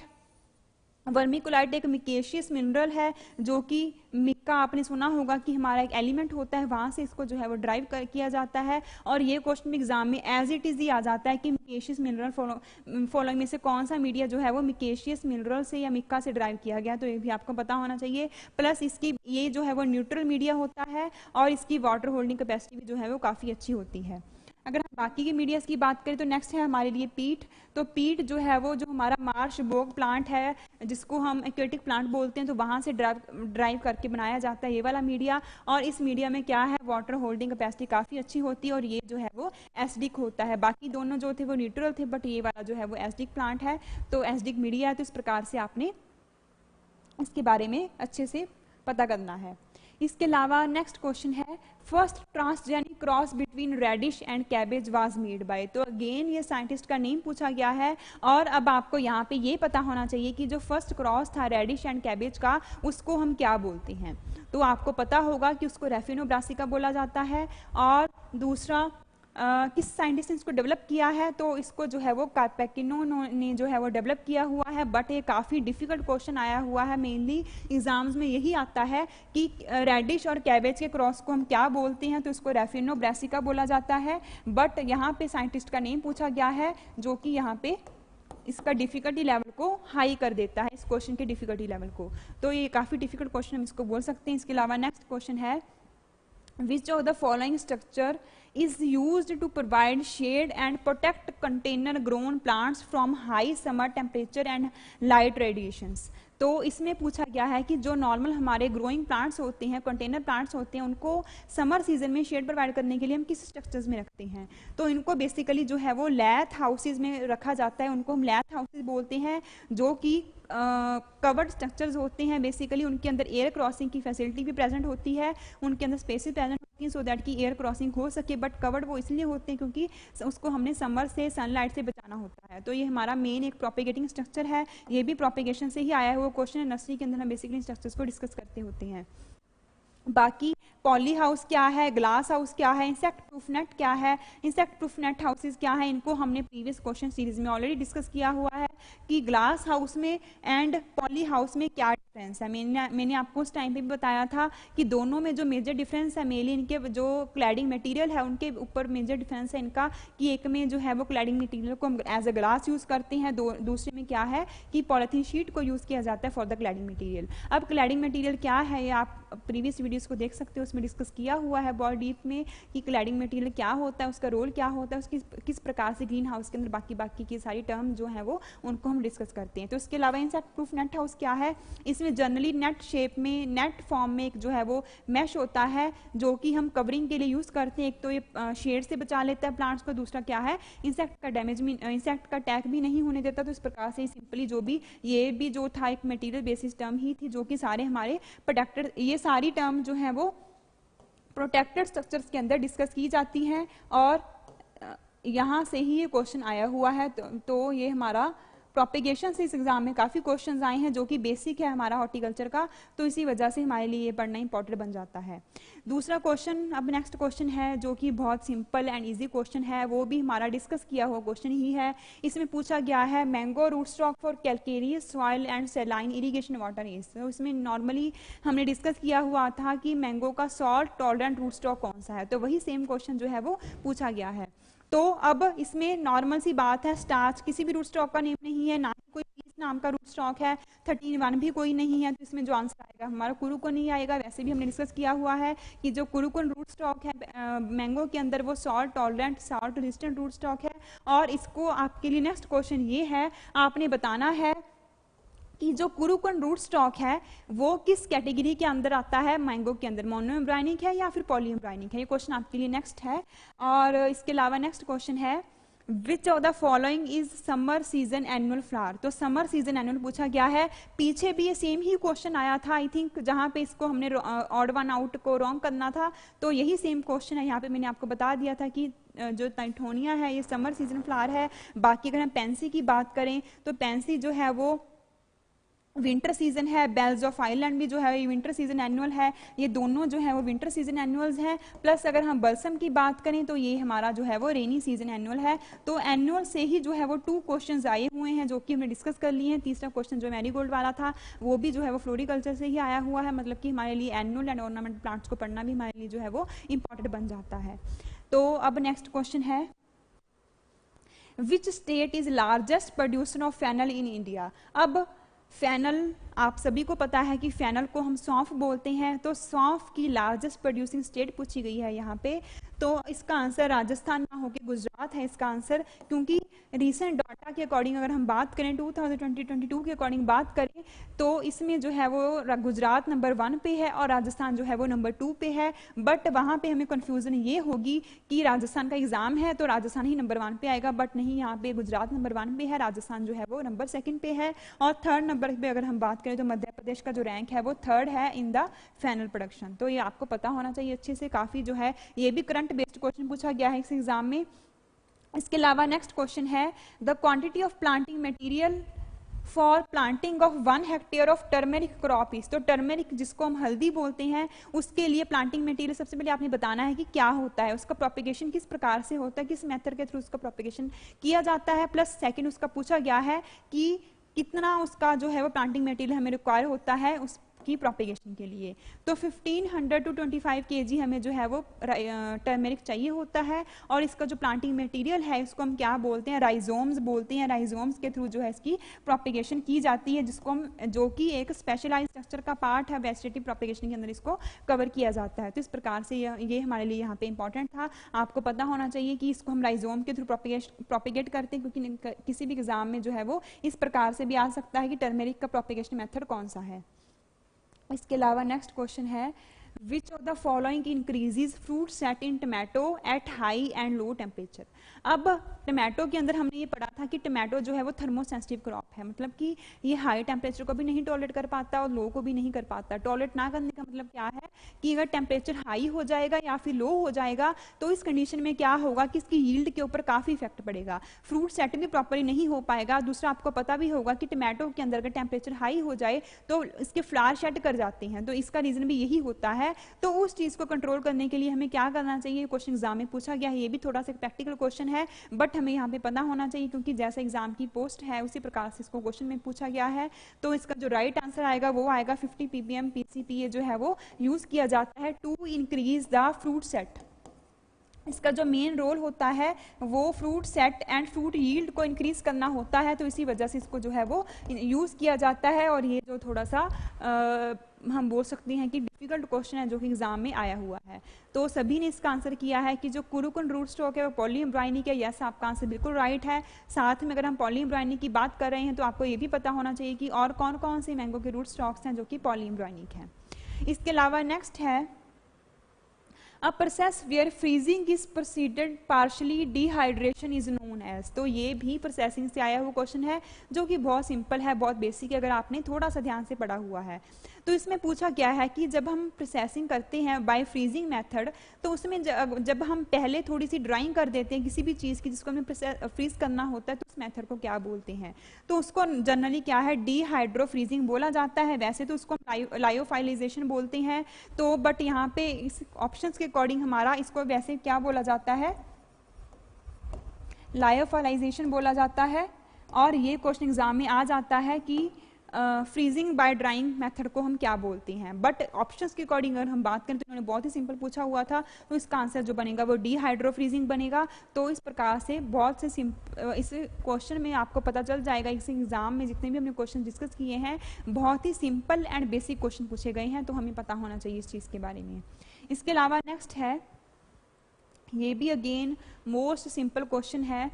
वर्मीकोलाइट एक मिकेशियस मिनरल है जो कि मिक्का आपने सुना होगा कि हमारा एक एलिमेंट होता है, वहाँ से इसको जो है वो ड्राइव किया जाता है। और ये क्वेश्चन एग्जाम में एज इट इज ही आ जाता है कि मिकेशियस मिनरल फॉलोइंग में से कौन सा मीडिया जो है वो मिकेशियस मिनरल से या मिक्का से ड्राइव किया गया, तो ये भी आपको पता होना चाहिए। प्लस इसकी ये जो है वो न्यूट्रल मीडिया होता है और इसकी वाटर होल्डिंग कैपेसिटी भी जो है वो काफ़ी अच्छी होती है। अगर हम बाकी के मीडियाज़ की बात करें तो नेक्स्ट है हमारे लिए पीट। तो पीट जो है वो जो हमारा मार्श बोग प्लांट है जिसको हम एक्वेटिक प्लांट बोलते हैं, तो वहाँ से ड्राइव करके बनाया जाता है ये वाला मीडिया। और इस मीडिया में क्या है, वाटर होल्डिंग कैपेसिटी काफ़ी अच्छी होती है और ये जो है वो एसिडिक होता है। बाकी दोनों जो थे वो न्यूट्रल थे, बट ये वाला जो है वो एसिडिक प्लांट है, तो एसिडिक मीडिया है। तो इस प्रकार से आपने इसके बारे में अच्छे से पता करना है। इसके अलावा नेक्स्ट क्वेश्चन है first transgenic cross between radish and cabbage was made by. तो अगेन ये साइंटिस्ट का नेम पूछा गया है और अब आपको यहाँ पे ये पता होना चाहिए कि जो फर्स्ट क्रॉस था रेडिश एंड कैबेज का उसको हम क्या बोलते हैं। तो आपको पता होगा कि उसको रेफेनो ब्रासिका बोला जाता है। और दूसरा किस साइंटिस्ट ने इसको डेवलप किया है, तो इसको जो है वो कैपेकिनो ने जो है वो डेवलप किया हुआ है। बट ये काफ़ी डिफिकल्ट क्वेश्चन आया हुआ है, मेनली एग्जाम्स में यही आता है कि रेडिश और कैबेज के क्रॉस को हम क्या बोलते हैं। तो इसको रेफेनो ब्रासिका बोला जाता है, बट यहाँ पे साइंटिस्ट का नेम पूछा गया है जो कि यहाँ पे इसका डिफ़िकल्टी लेवल को हाई कर देता है, इस क्वेश्चन के डिफ़िकल्टी लेवल को। तो ये काफ़ी डिफिकल्ट क्वेश्चन हम इसको बोल सकते हैं। इसके अलावा नेक्स्ट क्वेश्चन है which of the following structure is used to provide shade and protect container grown plants from high summer temperature and light radiations। तो इसमें पूछा गया है कि जो नॉर्मल हमारे ग्रोइंग प्लांट्स होते हैं, कंटेनर प्लांट्स होते हैं, उनको समर सीजन में शेड प्रोवाइड करने के लिए हम किस स्ट्रक्चर्स में रखते हैं। तो इनको बेसिकली जो है वो लैथ हाउसेज में रखा जाता है, उनको हम लैथ हाउसेज बोलते हैं, जो कि कवर्ड स्ट्रक्चर्स होते हैं। बेसिकली उनके अंदर एयर क्रॉसिंग की फैसिलिटी भी प्रेजेंट होती है, उनके अंदर स्पेसेस प्रेजेंट होती हैं सो दैट की एयर क्रॉसिंग हो सके। बट कवर्ड वो इसलिए होते हैं क्योंकि उसको हमने समर से सनलाइट से बचाना होता है। तो ये हमारा मेन एक प्रोपेगेटिंग स्ट्रक्चर है, ये भी प्रोपेगेशन से ही आया है। वो क्वेश्चन है नर्सरी के अंदर हम बेसिकली स्ट्रक्चर्स को डिस्कस करते होते हैं। बाकी पॉली हाउस क्या है, ग्लास हाउस क्या है, इंसेक्ट प्रूफ नेट क्या है, इंसेक्ट प्रूफ नेट हाउसेज क्या है, इनको हमने प्रीवियस क्वेश्चन सीरीज में ऑलरेडी डिस्कस किया हुआ है कि ग्लास हाउस में एंड पॉली हाउस में क्या डिफरेंस है। मैंने आपको उस टाइम पे भी बताया था कि दोनों में जो मेजर डिफरेंस है मेनली इनके जो क्लैडिंग मटेरियल है उनके ऊपर मेजर डिफरेंस है इनका, कि एक में जो है वो क्लैडिंग मटेरियल को हम एज अ ग्लास यूज़ करते हैं, दूसरे में क्या है कि पॉलीथीन शीट को यूज़ किया जाता है फॉर द क्लैडिंग मटीरियल। अब क्लैडिंग मटीरियल क्या है, ये आप प्रीवियस वीडियोज़ को देख सकते हो, उसमें डिस्कस किया हुआ है बहुत डीप में कि क्लैडिंग मटीरियल क्या होता है, उसका रोल क्या होता है, उसकी किस प्रकार से ग्रीन हाउस के अंदर बाकी की सारी टर्म जो है वो उनको हम डिस्कस करते हैं। तो इसके अलावा इंसेक्ट प्रूफ नेट हाउस क्या है, इसमें जनरली नेट शेप में नेट फॉर्म में एक जो है वो मैश होता है जो कि हम कवरिंग के लिए यूज़ करते हैं। एक तो ये शेड से बचा लेता है प्लांट्स को, दूसरा क्या है इंसेक्ट का डैमेज भी, इंसेक्ट का अटैक भी नहीं होने देता। तो इस प्रकार से सिंपली जो भी ये भी जो था एक मटेरियल बेसिस टर्म ही थी जो कि सारे हमारे प्रोटेक्टेड, ये सारी टर्म जो है वो प्रोटेक्टेड स्ट्रक्चर्स के अंदर डिस्कस की जाती हैं और यहाँ से ही ये क्वेश्चन आया हुआ है। तो ये हमारा प्रोपिगेशन से इस एग्जाम में काफ़ी क्वेश्चंस आए हैं जो कि बेसिक है हमारा हॉर्टिकल्चर का, तो इसी वजह से हमारे लिए ये पढ़ना इंपॉर्टेंट बन जाता है। दूसरा क्वेश्चन, अब नेक्स्ट क्वेश्चन है जो कि बहुत सिंपल एंड ईजी क्वेश्चन है, वो भी हमारा डिस्कस किया हुआ क्वेश्चन ही है। इसमें पूछा गया है mango root stock for calcareous soil and saline irrigation water is. इसमें नॉर्मली हमने डिस्कस किया हुआ था कि मैंगो का सॉल्ट टॉलरेंट रूट स्टॉक कौन सा है, तो वही सेम क्वेश्चन जो है वो पूछा गया है। तो अब इसमें नॉर्मल सी बात है, स्टार्च किसी भी रूट स्टॉक का नेम नहीं है, ना ही कोई 20 नाम का रूट स्टॉक है, 31 भी कोई नहीं है, तो इसमें जो आंसर आएगा हमारा कुरुकन ही आएगा। वैसे भी हमने डिस्कस किया हुआ है कि जो कुरुकन रूट स्टॉक है मैंगो के अंदर वो salt tolerant salt resistant root stock है। और इसको आपके लिए नेक्स्ट क्वेश्चन ये है, आपने बताना है कि जो कुरुकन रूट स्टॉक है वो किस कैटेगरी के अंदर आता है मैंगो के अंदर, मोनोएम्ब्रायनिक है या फिर पॉलीएम्ब्रायनिक है। ये क्वेश्चन आपके लिए नेक्स्ट है। और इसके अलावा नेक्स्ट क्वेश्चन है which of the following is summer season annual flower. तो समर सीजन एनुअल पूछा गया है, पीछे भी ये सेम ही क्वेश्चन आया था आई थिंक, जहाँ पे इसको हमने ऑड वन आउट को रॉन्ग करना था, तो यही सेम क्वेश्चन है। यहाँ पे मैंने आपको बता दिया था कि जो त्रिथोनिया है ये समर सीजन फ्लावर है। बाकी अगर हम पेंसी की बात करें तो पेंसी जो है वो विंटर सीजन है, बेल्स ऑफ आइलैंड भी जो है ये विंटर सीजन एनुअल है, ये दोनों जो है वो विंटर सीजन एनुअल्स हैं। प्लस अगर हम बल्सम की बात करें तो ये हमारा जो है वो रेनी सीजन एनुअल है। तो एनुअल से ही जो है वो 2 क्वेश्चंस आए हुए हैं जो कि हमने डिस्कस कर लिए हैं। तीसरा क्वेश्चन जो मैरीगोल्ड वाला था वो भी जो है वो फ्लोरिकल्चर से ही आया हुआ है, मतलब कि हमारे लिए एनुअल एंड ऑर्नामेंट प्लांट्स को पढ़ना भी हमारे लिए जो है वो इम्पॉर्टेंट बन जाता है। तो अब नेक्स्ट क्वेश्चन है which state is largest producer of fennel in India. अब फेनल आप सभी को पता है कि फेनल को हम सौंफ बोलते हैं, तो सौंफ की लार्जेस्ट प्रोड्यूसिंग स्टेट पूछी गई है यहाँ पे, तो इसका आंसर राजस्थान ना होकर गुजरात है इसका आंसर, क्योंकि रिसेंट डाटा के अकॉर्डिंग अगर हम बात करें 2022 के अकॉर्डिंग बात करें तो इसमें जो है वो गुजरात नंबर 1 पे है और राजस्थान जो है वो नंबर 2 पे है। बट वहाँ पे हमें कन्फ्यूज़न ये होगी कि राजस्थान का एग्ज़ाम है तो राजस्थान ही नंबर 1 पे आएगा, बट नहीं, यहाँ पे गुजरात नंबर 1 पे है, राजस्थान जो है वो नंबर 2 पे है, और 3rd नंबर पे अगर हम बात करें तो मध्य प्रदेश का जो रैंक है वो 3rd है इन द फेनल प्रोडक्शन। तो ये आपको पता होना चाहिए अच्छे से, काफ़ी जो है ये भी करंट बेस्ड क्वेश्चन पूछा गया है इस एग्ज़ाम में। इसके अलावा नेक्स्ट क्वेश्चन है the quantity of planting material for planting of 1 hectare of turmeric crop is. तो टर्मेरिक जिसको हम हल्दी बोलते हैं उसके लिए प्लांटिंग मटेरियल सबसे पहले आपने बताना है कि क्या होता है, उसका प्रोपिगेशन किस प्रकार से होता है, किस मेथड के थ्रू उसका प्रोपिगेशन किया जाता है। प्लस सेकेंड उसका पूछा गया है कि कितना उसका जो है वो प्लांटिंग मटेरियल हमें रिक्वायर होता है उस की प्रोपिगेशन के लिए। तो 1500 टू 25 kg हमें जो है वो टर्मेरिक चाहिए होता है, और इसका जो प्लांटिंग मटेरियल है इसको हम क्या बोलते हैं, राइजोम्स बोलते हैं। राइजोम्स के थ्रू जो है इसकी प्रोपिगेशन की जाती है, जिसको हम जो कि एक स्पेशलाइज्ड स्ट्रक्चर का पार्ट है वेजिटेटिव प्रोपिगेशन के अंदर इसको कवर किया जाता है। तो इस प्रकार से ये हमारे लिए यहाँ पे इंपॉर्टेंट था, आपको पता होना चाहिए कि इसको हम राइजोम के थ्रू प्रोपिगेट करते हैं, क्योंकि किसी भी एग्जाम में जो है वो इस प्रकार से भी आ सकता है कि टर्मेरिक का प्रोपिगेशन मेथड कौन सा है। इसके अलावा नेक्स्ट क्वेश्चन है which of the following increases fruit set in tomato at high and low temperature. अब टमाटो के अंदर हमने ये पढ़ा था कि टमाटो जो है वो थर्मोसेंसिटिव क्रॉप है, मतलब कि ये हाई टेम्परेचर को भी नहीं टॉलरेट कर पाता और लो को भी नहीं कर पाता। टॉलरेट ना करने का मतलब क्या है कि अगर टेम्परेचर हाई हो जाएगा या फिर लो हो जाएगा तो इस कंडीशन में क्या होगा कि इसकी यील्ड के ऊपर काफ़ी इफेक्ट पड़ेगा, फ्रूट सेट भी प्रॉपरली नहीं हो पाएगा। दूसरा आपको पता भी होगा कि टमाटो के अंदर अगर टेम्परेचर हाई हो जाए तो इसके फ्लावर शेड कर जाते हैं, तो इसका रीज़न भी यही होता है। तो उस चीज को कंट्रोल करने के लिए हमें क्या करना चाहिए, क्वेश्चन एग्जाम में पूछा गया है। ये भी थोड़ा सा प्रैक्टिकल क्वेश्चन है, बट हमें यहाँ पे पता होना चाहिए क्योंकि जैसा एग्जाम की पोस्ट है उसी प्रकार से इसको क्वेश्चन में पूछा गया है। तो इसका जो राइट आंसर आएगा वो आएगा 50 ppm PCPA जो है वो यूज किया जाता है to increase the fruit set. इसका जो मेन रोल होता है वो fruit set and fruit yield को इंक्रीज करना होता है, तो इसी वजह से इसको जो है वो यूज़ किया जाता है। और ये जो थोड़ा सा हम बोल सकते हैं कि डिफ़िकल्ट क्वेश्चन है जो कि एग्जाम में आया हुआ है। तो सभी ने इसका आंसर किया है कि जो कुरुकन रूट स्टॉक है वो पॉलीएम्ब्रायनिक है। यस, आपका आंसर बिल्कुल राइट है। साथ में अगर हम पॉलीएम्ब्रायनिक की बात कर रहे हैं तो आपको ये भी पता होना चाहिए कि और कौन कौन से मैंगो के रूट स्टॉक्स हैं जो कि पॉलीएम्ब्रायनिक हैं। इसके अलावा नेक्स्ट है a process where freezing is proceeded partially dehydration is known as. तो ये भी प्रोसेसिंग से आया हुआ क्वेश्चन है जो कि बहुत सिंपल है, बहुत बेसिक है, अगर आपने थोड़ा सा ध्यान से पढ़ा हुआ है। तो इसमें पूछा गया है कि जब हम प्रोसेसिंग करते हैं बाय फ्रीजिंग मेथड, तो उसमें जब हम पहले थोड़ी सी ड्राइंग कर देते हैं किसी भी चीज़ की जिसको हमें फ्रीज करना होता है, तो उस मेथड को क्या बोलते हैं? तो उसको जनरली क्या है, डीहाइड्रो फ्रीजिंग बोला जाता है। वैसे तो उसको लायोफाइलाइजेशन बोलते हैं, तो बट यहाँ पे इस ऑप्शंस के अकॉर्डिंग हमारा इसको वैसे क्या बोला जाता है, लायोफाइलाइजेशन बोला जाता है। और ये क्वेश्चन एग्जाम में आ जाता है कि फ्रीजिंग बाय ड्राइंग मेथड को हम क्या बोलते हैं। बट ऑप्शंस के अकॉर्डिंग अगर हम बात करें तो उन्होंने बहुत ही सिंपल पूछा हुआ था, तो इसका आंसर जो बनेगा वो डीहाइड्रो फ्रीजिंग बनेगा। तो इस प्रकार से बहुत से इस क्वेश्चन में आपको पता चल जाएगा, इस एग्जाम में जितने भी हमने क्वेश्चन डिस्कस किए हैं बहुत ही सिंपल एंड बेसिक क्वेश्चन पूछे गए हैं, तो हमें पता होना चाहिए इस चीज़ के बारे में। इसके अलावा नेक्स्ट है, ये भी अगेन मोस्ट सिंपल क्वेश्चन है,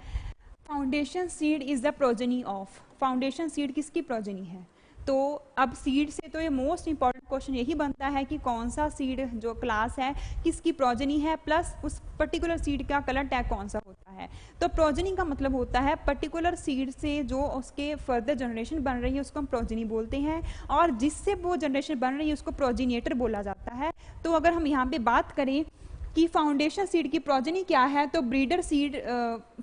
foundation seed is the progeny of. Foundation seed किसकी प्रोजेनी है? तो अब सीड से तो ये मोस्ट इंपॉर्टेंट क्वेश्चन यही बनता है कि कौन सा सीड जो क्लास है किसकी प्रोजेनी है, प्लस उस पर्टिकुलर सीड का कलर टैग कौन सा होता है। तो प्रोजेनी का मतलब होता है पर्टिकुलर सीड से जो उसके फर्दर जनरेशन बन रही है उसको हम प्रोजेनी बोलते हैं, और जिससे वो जनरेशन बन रही है उसको प्रोजेनिएटर बोला जाता है। तो अगर हम यहाँ पे बात करें कि फाउंडेशन सीड की प्रोजेनी क्या है, तो ब्रीडर सीड,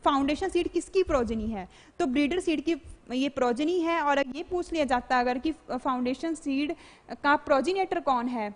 फाउंडेशन सीड किसकी प्रोजेनी है, तो ब्रीडर सीड की ये प्रोजेनी है। और ये पूछ लिया जाता है अगर कि फाउंडेशन सीड का प्रोजेनेटर कौन है,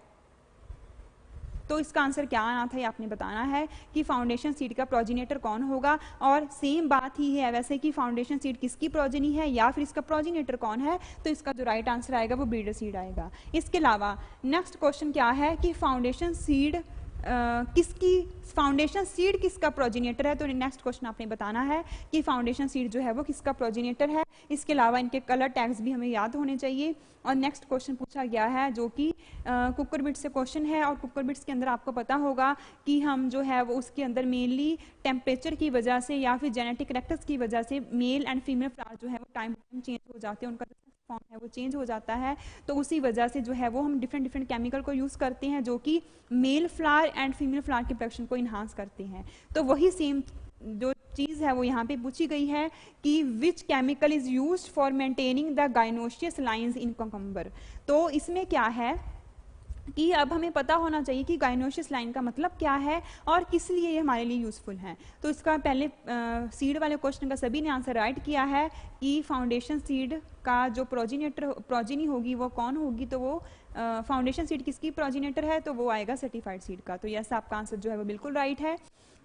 तो इसका आंसर क्या आना था, ये आपने बताना है कि फाउंडेशन सीड का प्रोजेनेटर कौन होगा। और सेम बात ही है वैसे कि फाउंडेशन सीड किसकी प्रोजेनी है या फिर इसका प्रोजेनेटर कौन है, तो इसका जो राइट आंसर आएगा वो ब्रीडर सीड आएगा। इसके अलावा नेक्स्ट क्वेश्चन क्या है कि फाउंडेशन सीड किसकी, फाउंडेशन सीड किसका प्रोजेनेटर है, तो नेक्स्ट क्वेश्चन आपने बताना है कि फाउंडेशन सीड जो है वो किसका प्रोजेनेटर है। इसके अलावा इनके कलर टैग्स भी हमें याद होने चाहिए। और नेक्स्ट क्वेश्चन पूछा गया है जो कि कुकर बिट्स से क्वेश्चन है, और कुकर बिट्स के अंदर आपको पता होगा कि हम जो है वो उसके अंदर मेनली टेम्परेचर की वजह से या फिर जेनेटिक फैक्टर्स की वजह से मेल एंड फीमेल फ्लावर जो है वो टाइम टाइम चेंज हो जाते हैं, उनका फॉर्म है वो चेंज हो जाता है। तो उसी वजह से जो है वो हम डिफरेंट केमिकल को यूज़ करते हैं जो कि male flower and female flower के प्रोडक्शन को इन्हांस करते हैं। तो वही सेम जो चीज़ है वो यहाँ पे पूछी गई है कि which chemical is used for maintaining the gynoecious lines in cucumber. तो इसमें क्या है कि अब हमें पता होना चाहिए कि गाइनोशियस लाइन का मतलब क्या है और किस लिए ये हमारे लिए यूज़फुल है। तो इसका पहले सीड वाले क्वेश्चन का सभी ने आंसर राइट किया है कि फाउंडेशन सीड का जो प्रोजेनी होगी वो कौन होगी, तो वो फाउंडेशन सीड किसकी प्रोजेनेटर है, तो वो आएगा सर्टिफाइड सीड का। तो यस, आपका आंसर जो है वो बिल्कुल राइट है।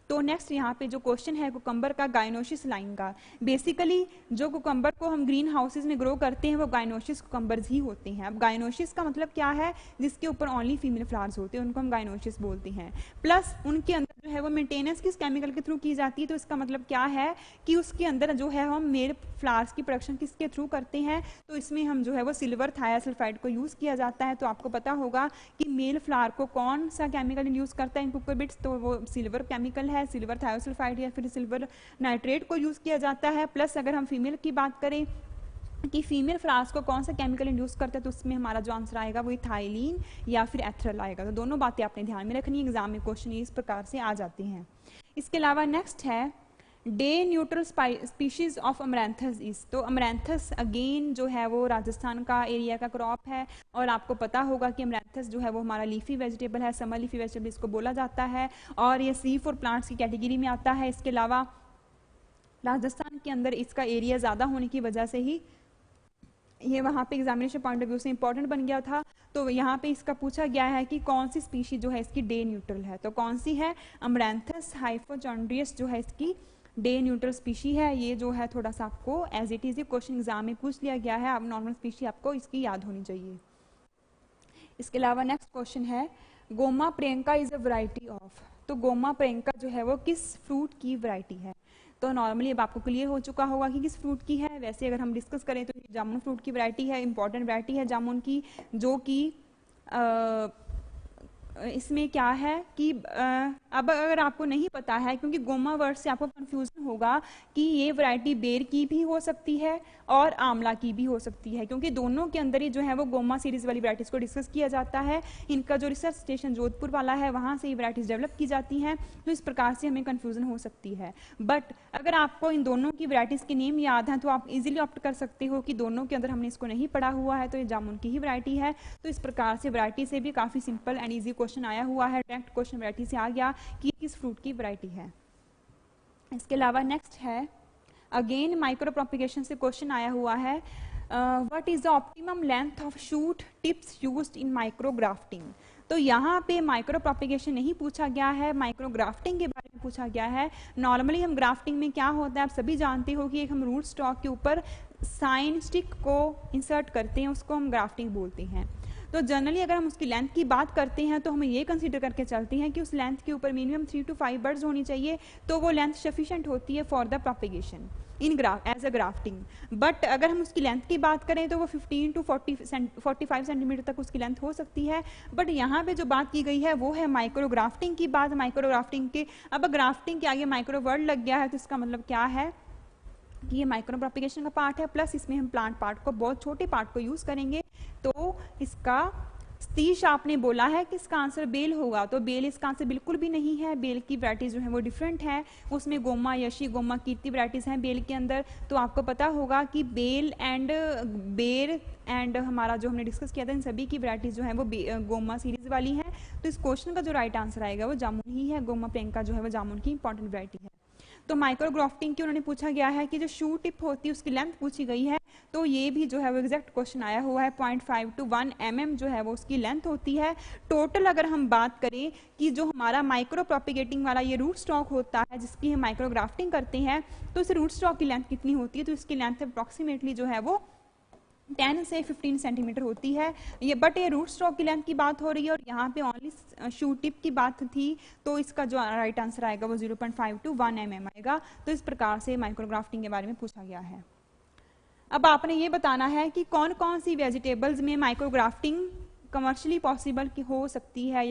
तो नेक्स्ट यहाँ पे जो क्वेश्चन है कुकम्बर का गाइनोशियस लाइन का, बेसिकली जो कुकम्बर को हम ग्रीन हाउसेज में ग्रो करते हैं वो गाइनोशियस कुकम्बर्स ही होते हैं। अब गाइनोशियस का मतलब क्या है, जिसके ऊपर ओनली फीमेल फ्लावर्स होते हैं उनको हम गाइनोशियस बोलते हैं। प्लस उनके अंदर जो है वो मेंटेनेंस किस केमिकल के थ्रू की जाती है, तो इसका मतलब क्या है कि उसके अंदर जो है हम मेल फ्लावर्स की प्रोडक्शन किसके थ्रू करते हैं, तो इसमें हम जो है वो सिल्वर थायासल्फाइड को यूज़ किया जाता है। तो आपको पता होगा कि मेल फ्लावर को कौन सा केमिकल यूज़ करता है इन कुकरबिट्स, तो वो सिल्वर केमिकल है, सिल्वर थायोसल्फाइड या फिर सिल्वर नाइट्रेट को यूज़ किया जाता है। प्लस अगर हम फीमेल की बात करें कि फीमेल फ्लावर्स को कौन सा केमिकल इंड्यूस करता है, तो उसमें हमारा जो आंसर आएगा वही थाइलिन या फिर एथरल आएगा। तो दोनों बातें आपने ध्यान में रखनी है, एग्जाम में क्वेश्चन इस प्रकार से आ जाते हैं। इसके अलावा नेक्स्ट है day neutral species of amaranthus is. तो अमरैंथस अगेन जो है वो राजस्थान का एरिया का क्रॉप है, और आपको पता होगा कि अमरैंथस जो है वो हमारा लीफी वेजिटेबल है, समर लीफी वेजिटेबल इसको बोला जाता है, और ये C4 प्लांट्स की कैटेगरी में आता है। इसके अलावा राजस्थान के अंदर इसका एरिया ज़्यादा होने की वजह से ही ये वहाँ पे एग्जामिनेशन पॉइंट ऑफ व्यू से इंपॉर्टेंट बन गया था। तो यहाँ पे इसका पूछा गया है कि कौन सी स्पीशी जो है इसकी डे न्यूट्रल है, तो कौन सी है, अमरैंथस हाइफोचोंड्रियस जो है इसकी डे न्यूट्रल स्पीशी है। ये जो है थोड़ा सा आपको as it is question exam में पूछ लिया गया है, अब नॉर्मल स्पीशी आपको इसकी याद होनी चाहिए। इसके अलावा नेक्स्ट क्वेश्चन है Goma Priyanka is a variety of. तो गोमा प्रियंका जो है वो किस फ्रूट की वैरायटी है, तो नॉर्मली अब आपको क्लियर हो चुका होगा कि किस फ्रूट की है। वैसे अगर हम डिस्कस करें तो ये जामुन फ्रूट की वैरायटी है, इंपॉर्टेंट वैरायटी है जामुन की, जो कि इसमें क्या है कि अब अगर आपको नहीं पता है, क्योंकि गोमा वर्ड से आपको कन्फ्यूजन होगा कि ये वैरायटी बेर की भी हो सकती है और आंवला की भी हो सकती है, क्योंकि दोनों के अंदर ही जो है वो गोमा सीरीज वाली वैरायटीज़ को डिस्कस किया जाता है। इनका जो रिसर्च स्टेशन जोधपुर वाला है वहाँ से ये वैरायटीज़ डेवलप की जाती हैं, तो इस प्रकार से हमें कन्फ्यूज़न हो सकती है। बट अगर आपको इन दोनों की वैरायटीज़ के नेम याद हैं तो आप इजीली ऑप्ट कर सकते हो कि दोनों के अंदर हमने इसको नहीं पढ़ा हुआ है तो ये जामुन की ही वैरायटी है। तो इस प्रकार से वैरायटी से भी काफ़ी सिंपल एंड ईजी क्वेश्चन आया हुआ है, डायरेक्ट क्वेश्चन वैरायटी से आ गया कि किस फ्रूट की वैरायटी है। इसके अलावा नेक्स्ट है अगेन माइक्रो प्रोपिगेशन से क्वेश्चन आया हुआ है, what is the optimum length of shoot tips used in micro grafting. तो यहाँ पे माइक्रो प्रोपिगेशन नहीं पूछा गया है, माइक्रो ग्राफ्टिंग के बारे में पूछा गया है। नॉर्मली हम ग्राफ्टिंग में क्या होता है आप सभी जानते हो कि एक हम रूट स्टॉक के ऊपर साइन स्टिक को इंसर्ट करते हैं, उसको हम ग्राफ्टिंग बोलते हैं। तो जनरली अगर हम उसकी लेंथ की बात करते हैं तो हमें ये कंसीडर करके चलते हैं कि उस लेंथ के ऊपर मिनिमम 3 to 5 बर्ड्स होनी चाहिए, तो वो लेंथ सफिशेंट होती है for the propagation in as a grafting. But अगर हम उसकी लेंथ की बात करें तो वो 15 to 45 सेंटीमीटर तक उसकी लेंथ हो सकती है। बट यहाँ पे जो बात की गई है वो है माइक्रो ग्राफ्टिंग की बात। माइक्रो ग्राफ्टिंग के अब ग्राफ्टिंग के आगे माइक्रो वर्ड लग गया है तो इसका मतलब क्या है कि ये माइक्रो प्रोपिगेशन का पार्ट है, प्लस इसमें हम प्लांट पार्ट को, बहुत छोटे पार्ट को यूज़ करेंगे। तो इसका सतीश आपने बोला है कि इसका आंसर बेल होगा, तो बेल इसका आंसर बिल्कुल भी नहीं है। बेल की वैरायटीज जो है वो डिफरेंट है, उसमें गोमा, यशी, गोमा, कीर्ति वैरायटीज हैं बेल के अंदर। तो आपको पता होगा कि बेल एंड बेर एंड हमारा जो हमने डिस्कस किया था इन सभी की वैरायटीज जो है वो गोमा सीरीज वाली है। तो इस क्वेश्चन का जो राइट आंसर आएगा वो जामुन ही है। गोमा प्रियंका जो है वो जामुन की इंपॉर्टेंट वैरायटी है। तो माइक्रो ग्राफ्टिंग की उन्होंने पूछा गया है कि जो शू टिप होती है उसकी लेंथ पूछी गई है, तो ये भी जो है वो एग्जैक्ट क्वेश्चन आया हुआ है। 0.5 to 1 mm जो है वो उसकी लेंथ होती है। टोटल अगर हम बात करें कि जो हमारा माइक्रो प्रोपिगेटिंग वाला ये रूट स्टॉक होता है जिसकी हम माइक्रो ग्राफ्टिंग करते हैं, तो इस रूट स्टॉक की लेंथ कितनी होती है, तो इसकी लेंथ अप्रॉक्सीमेटली जो है वो 10 से 15 सेंटीमीटर होती है। ये बट ये रूट स्टॉक की लेंथ की बात हो रही है और यहाँ पे ओनली शू टिप की बात थी, तो इसका जो राइट आंसर आएगा वो 0.5 टू 1 mm आएगा। तो इस प्रकार से माइक्रो ग्राफ्टिंग के बारे में पूछा गया है। अब आपने ये बताना है कि कौन कौन सी वेजिटेबल्स में माइक्रो ग्राफ्टिंग कमर्शली पॉसिबल हो सकती है।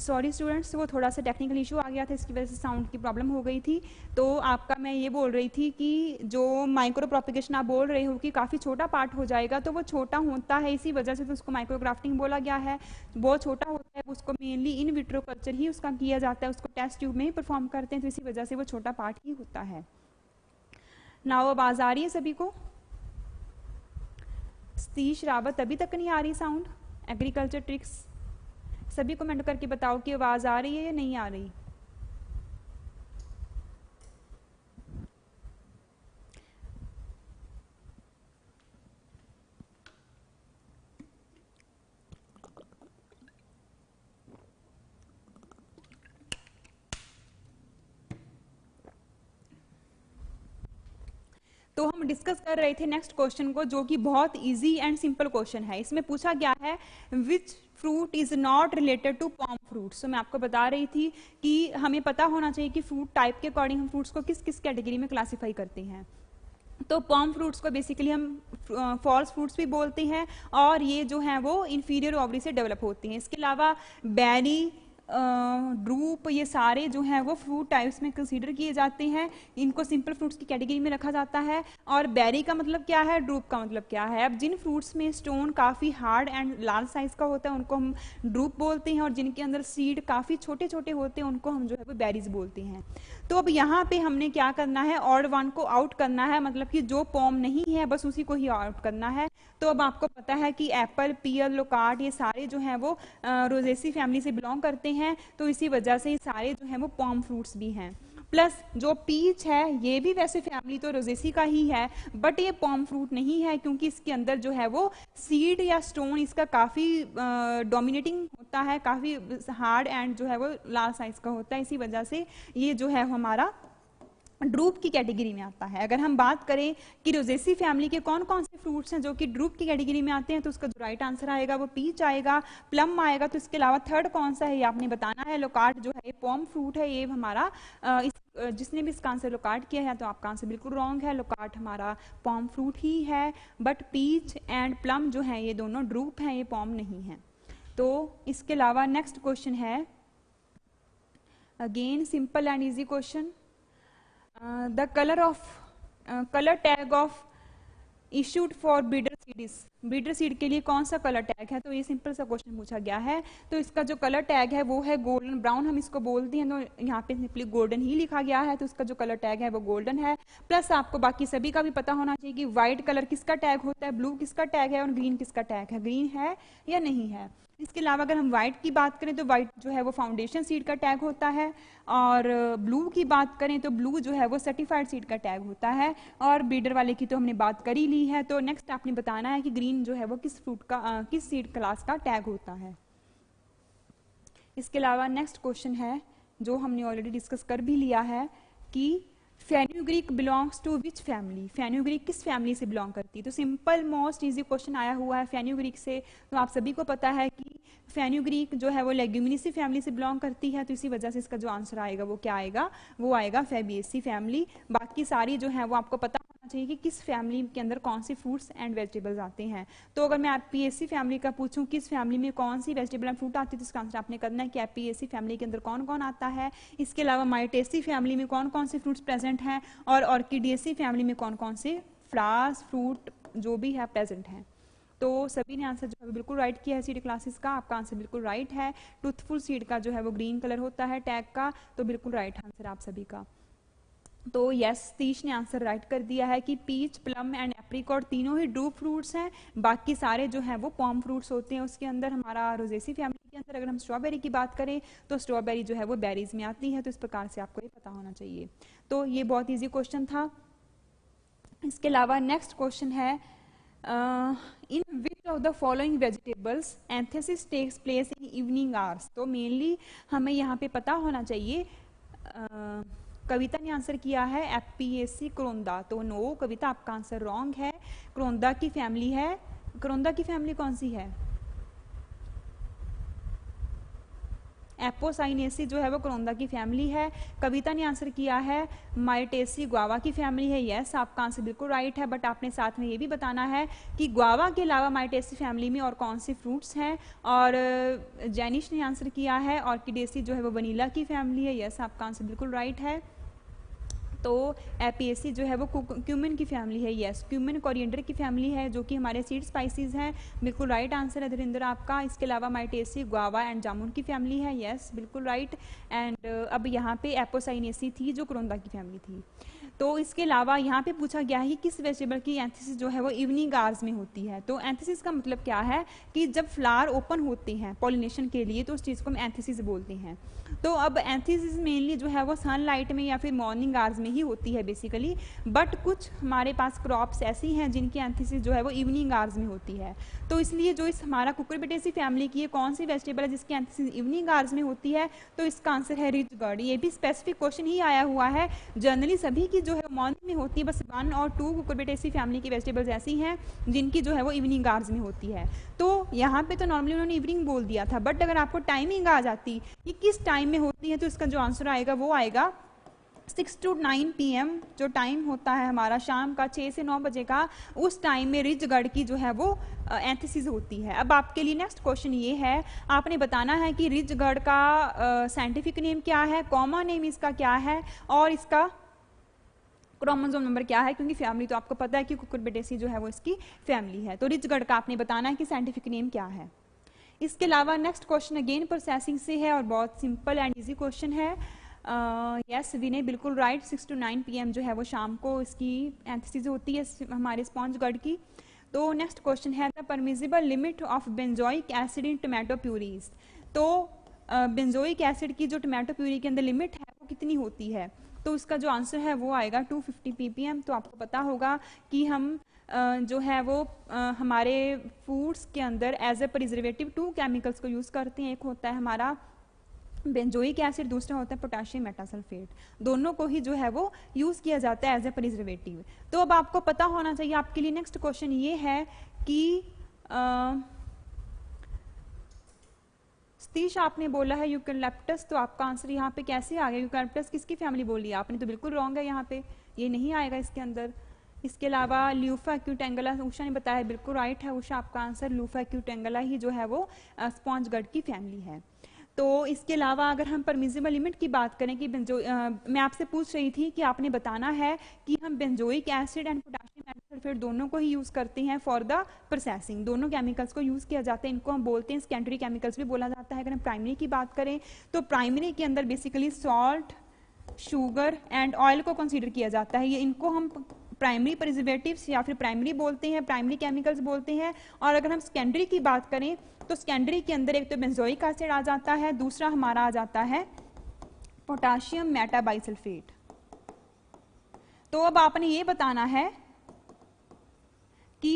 सॉरी स्टूडेंट्स, वो थोड़ा सा टेक्निकल इशू आ गया था, इसकी वजह से साउंड की प्रॉब्लम हो गई थी। तो आपका मैं ये बोल रही थी कि जो माइक्रो प्रोपिगेशन आप बोल रहे हो कि काफ़ी छोटा पार्ट हो जाएगा, तो वो छोटा होता है, इसी वजह से तो उसको माइक्रो ग्राफ्टिंग बोला गया है। बहुत छोटा होता है, उसको मेनली इन विट्रो कल्चर ही उसका किया जाता है, उसको टेस्ट ट्यूब में ही परफॉर्म करते हैं, तो इसी वजह से वो छोटा पार्ट ही होता है। नाव अब आवाज़ आ रही है सभी को? सतीश रावत, अभी तक नहीं आ रही साउंड? एग्रीकल्चर ट्रिक्स सभी कमेंट करके बताओ कि आवाज आ रही है या नहीं आ रही। तो हम डिस्कस कर रहे थे नेक्स्ट क्वेश्चन को, जो कि बहुत इजी एंड सिंपल क्वेश्चन है। इसमें पूछा गया है which fruit is not related to पॉम fruit. So मैं आपको बता रही थी कि हमें पता होना चाहिए कि फ्रूट टाइप के अकॉर्डिंग हम फ्रूट्स को किस किस कैटेगरी में क्लासीफाई करते हैं। तो पॉम फ्रूट्स को बेसिकली हम फॉल्स फ्रूट्स भी बोलते हैं, और ये जो हैं वो इन्फीरियर ओवरी से डेवलप होती हैं। इसके अलावा बेरी, ड्रूप, ये सारे जो हैं वो फ्रूट टाइप्स में कंसीडर किए जाते हैं। इनको सिंपल फ्रूट्स की कैटेगरी में रखा जाता है। और बेरी का मतलब क्या है, ड्रूप का मतलब क्या है। अब जिन फ्रूट्स में स्टोन काफ़ी हार्ड एंड लार्ज साइज़ का होता है उनको हम ड्रूप बोलते हैं, और जिनके अंदर सीड काफ़ी छोटे छोटे होते हैं उनको हम जो है वो बेरीज बोलते हैं। तो अब यहाँ पे हमने क्या करना है, ऑड वन को आउट करना है, मतलब कि जो पॉम नहीं है बस उसी को ही आउट करना है। तो अब आपको पता है कि एप्पल, पीयर, लोकार्ड ये सारे जो हैं वो रोजेसी फैमिली से बिलोंग करते हैं, तो इसी वजह से ये सारे जो हैं वो पॉम फ्रूट्स भी हैं। प्लस जो पीच है ये भी वैसे फैमिली तो रोजेसी का ही है, बट ये पॉम फ्रूट नहीं है क्योंकि इसके अंदर जो है वो सीड या स्टोन इसका काफ़ी डोमिनेटिंग होता है, काफ़ी हार्ड एंड जो है वो लार्ज साइज का होता है, इसी वजह से ये जो है हमारा ड्रूप की कैटेगरी में आता है। अगर हम बात करें कि रोजेसी फैमिली के कौन कौन से फ्रूट्स हैं जो कि ड्रूप की कैटेगरी में आते हैं, तो उसका जो राइट आंसर आएगा वो पीच आएगा, प्लम आएगा। तो इसके अलावा थर्ड कौन सा है ये आपने बताना है। लोकार्ड जो है ये पॉम फ्रूट है, ये हमारा जिसने भी इसका आंसर लोकार्ड किया है तो आपका आंसर बिल्कुल रॉन्ग है। लोकार्ड हमारा पॉम फ्रूट ही है, बट पीच एंड प्लम जो है ये दोनों ड्रूप हैं, ये पॉम नहीं है। तो इसके अलावा नेक्स्ट क्वेश्चन है, again simple and easy question. The color tag of issued for breeder seed is, breeder seed के लिए कौन सा color tag है, तो ये simple सा question पूछा गया है। तो इसका जो color tag है वो है golden brown, हम इसको बोलते हैं, तो यहाँ पे सिंपली golden ही लिखा गया है, तो इसका जो color tag है वो golden है। प्लस आपको बाकी सभी का भी पता होना चाहिए कि white color किसका tag होता है, blue किसका tag है और green किसका tag है, green है या नहीं है। इसके अलावा अगर हम वाइट की बात करें तो वाइट जो है वो फाउंडेशन सीड का टैग होता है, और ब्लू की बात करें तो ब्लू जो है वो सर्टिफाइड सीड का टैग होता है, और ब्रीडर वाले की तो हमने बात कर ही ली है। तो नेक्स्ट आपने बताना है कि ग्रीन जो है वो किस फ्रूट का किस सीड क्लास का टैग होता है। इसके अलावा नेक्स्ट क्वेश्चन है जो हमने ऑलरेडी डिस्कस कर भी लिया है कि fenugreek belongs to which family, fenugreek किस फैमिली से बिलोंग करती है। तो सिंपल मोस्ट इजी क्वेश्चन आया हुआ है फेन्यूग्रीक से, तो आप सभी को पता है कि फेन्यूग्रीक जो है वो लेग्यूमिनेसी फैमिली से बिलोंग करती है, तो इसी वजह से इसका जो आंसर आएगा वो क्या आएगा, वो आएगा फैबियेसी फैमिली। बाकी सारी जो है वो आपको पता होना चाहिए कि किस फैमिली के अंदर कौन से फ्रूट्स एंड वेजिटेबल्स आते हैं। तो अगर मैं एपीएसी फैमिली का पूछूं किस फैमिली में कौन सी वेजिटेबल एंड फ्रूट आती है, तो इसका आंसर आपने करना है कि एपीएसी फैमिली के अंदर कौन कौन आता है। इसके अलावा माइटेसी फैमिली में कौन कौन से फ्रूट्स प्रेजेंट हैं, और ऑर्किडियसी फैमिली में कौन कौन से फ्लावर्स फ्रूट जो भी है प्रेजेंट हैं। तो सभी ने आंसर जो है बिल्कुल राइट किया है। सीड क्लासेस का आपका आंसर बिल्कुल राइट है। ट्रूथफुल सीड का जो है वो ग्रीन कलर होता है टैग का, तो बिल्कुल राइट आंसर आप सभी का। तो यस, तीश ने आंसर राइट कर दिया है कि पीच, प्लम एंड एप्रीकॉट तीनों ही ड्रूप फ्रूट्स हैं, बाकी सारे जो हैं वो पॉम फ्रूट्स होते हैं। उसके अंदर हमारा रोजेसी फैमिली के अंदर अगर हम स्ट्रॉबेरी की बात करें तो स्ट्रॉबेरी जो है वो बेरीज में आती है, तो इस प्रकार से आपको ये पता होना चाहिए। तो ये बहुत ईजी क्वेश्चन था। इसके अलावा नेक्स्ट क्वेश्चन है in which of the following vegetables anthesis takes place in evening hours. तो मेनली हमें यहाँ पे पता होना चाहिए। कविता ने आंसर किया है एपीएसी क्रोंदा, तो नो कविता आपका आंसर रॉन्ग है। क्रोंदा की फैमिली है, क्रोंदा की फैमिली कौन सी है, एपोसाइनेसी जो है वो क्रोंदा की फैमिली है। कविता ने आंसर किया है माइटेसी ग्वावा की फैमिली है। यस, आपका आंसर बिल्कुल राइट है, बट आपने साथ में ये भी बताना है कि ग्वावा के अलावा माइटेसी फैमिली में और कौन से फ्रूट्स हैं। और जैनिश ने आंसर किया है ऑर्किडेसी जो है वो वनीला की फैमिली है। यस, आपका आंसर बिल्कुल राइट है। तो एपीएसी जो है वो क्यूमिन की फैमिली है। यस, क्यूमिन कोरिएंडर की फैमिली है जो कि हमारे सीड स्पाइसेस हैं। बिल्कुल राइट आंसर है धीरेन्द्र आपका। इसके अलावा माइटेसी ग्वावा एंड जामुन की फैमिली है। यस, बिल्कुल राइट। एंड अब यहाँ पे एपोसाइनेसी थी जो क्रोंदा की फैमिली थी। तो इसके अलावा यहाँ पे पूछा गया है कि किस वेजिटेबल की एंथेसिस जो है वो इवनिंग आवर्स में होती है। तो एंथेसिस का मतलब क्या है कि जब फ्लावर ओपन होते हैं पॉलिनेशन के लिए तो उस चीज़ को हम एंथेसिस बोलते हैं। तो अब एंथेसिस मेनली जो है वो सनलाइट में या फिर मॉर्निंग आवर्स में ही होती है बेसिकली, बट कुछ हमारे पास क्रॉप्स ऐसी हैं जिनकी एंथेसिस जो है वो इवनिंग आवर्स में होती है। तो इसलिए जो इस हमारा कुकुरबिटेसी फैमिली की कौन सी वेजिटेबल है जिसकी एंथेसिस इवनिंग आवर्स में होती है, तो इसका आंसर है रिच गॉर्ड। ये भी स्पेसिफिक क्वेश्चन ही आया हुआ है। जनरली सभी की जो है मॉर्निंग में होती है, बस 1 और 2 कुकुरबिटेसी फैमिली की वेजिटेबल्स ऐसी हैं जिनकी जो है वो इवनिंग आवर्स में होती है। तो यहाँ पे तो नॉर्मली उन्होंने इवनिंग बोल दिया था, बट अगर आपको टाइमिंग आ जाती कि किस टाइम में होती है तो इसका जो आंसर आएगा वो आएगा 6 to 9 PM जो टाइम होता है हमारा शाम का 6 से 9 बजे का, उस टाइम में रिजगढ़ की जो है वो एंथेसिस होती है। अब आपके लिए नेक्स्ट क्वेश्चन ये है, आपने बताना है कि रिजगढ़ का साइंटिफिक नेम क्या है, कॉमन नेम इसका क्या है और इसका क्रोमोसोम नंबर क्या है, क्योंकि फैमिली तो आपको पता है कि कुकुरबिटेसी जो है वो इसकी फैमिली है। तो रिजगढ़ का आपने बताना है कि साइंटिफिक नेम क्या है। इसके अलावा नेक्स्ट क्वेश्चन अगेन प्रोसेसिंग से है और बहुत सिंपल एंड ईजी क्वेश्चन है। यस विनय बिल्कुल राइट, 6 to 9 PM जो है वो शाम को इसकी एंथेसिस होती है हमारे स्पॉन्ज गढ़ की। तो नेक्स्ट क्वेश्चन है the permissible limit of benzoic acid in tomato purees. तो बेंजोइक एसिड की जो टोमेटो प्यूरी के अंदर लिमिट है वो कितनी होती है, तो उसका जो आंसर है वो आएगा 250 ppm। तो आपको पता होगा कि हम जो है वो हमारे फूड्स के अंदर एज ए प्रिजर्वेटिव 2 केमिकल्स को यूज़ करते हैं। एक होता है हमारा बेंजोइक एसिड, दूसरा होता है पोटेशियम मेटासल्फेट, दोनों को ही जो है वो यूज़ किया जाता है एज ए प्रिजर्वेटिव। तो अब आपको पता होना चाहिए। आपके लिए नेक्स्ट क्वेश्चन ये है कि सतीश आपने बोला है यूकलिप्टस, तो आपका आंसर यहाँ पे कैसे आ गया, यूकलिप्टस किसकी फैमिली बोली है आपने, तो बिल्कुल रॉन्ग है, यहाँ पे ये नहीं आएगा इसके अंदर। इसके अलावा ल्यूफा क्यूटेंगला उषा ने बताया, बिल्कुल राइट है उषा, आपका आंसर ल्यूफा क्यूटेंगला ही जो है वो स्पॉन्ज गड की फैमिली है। तो इसके अलावा अगर हम परमिजिबल लिमिट की बात करें कि मैं आपसे पूछ रही थी कि आपने बताना है कि हम benzoic acid and potassium metasulphate दोनों को ही यूज़ करते हैं फॉर द प्रोसेसिंग, दोनों केमिकल्स को यूज़ किया जाता है, इनको हम बोलते हैं सेकेंडरी केमिकल्स भी बोला जाता है। अगर हम प्राइमरी की बात करें तो प्राइमरी के अंदर basically salt, sugar and oil को कंसिडर किया जाता है, ये इनको हम प्राइमरी प्रिजर्वेटिव्स या फिर प्राइमरी बोलते हैं, प्राइमरी केमिकल्स बोलते हैं। और अगर हम सेकेंडरी की बात करें तो सेकेंडरी के अंदर एक तो बेंजोइक एसिड आ जाता है, दूसरा हमारा आ जाता है पोटाशियम मेटाबाइसल्फेट। तो अब आपने ये बताना है कि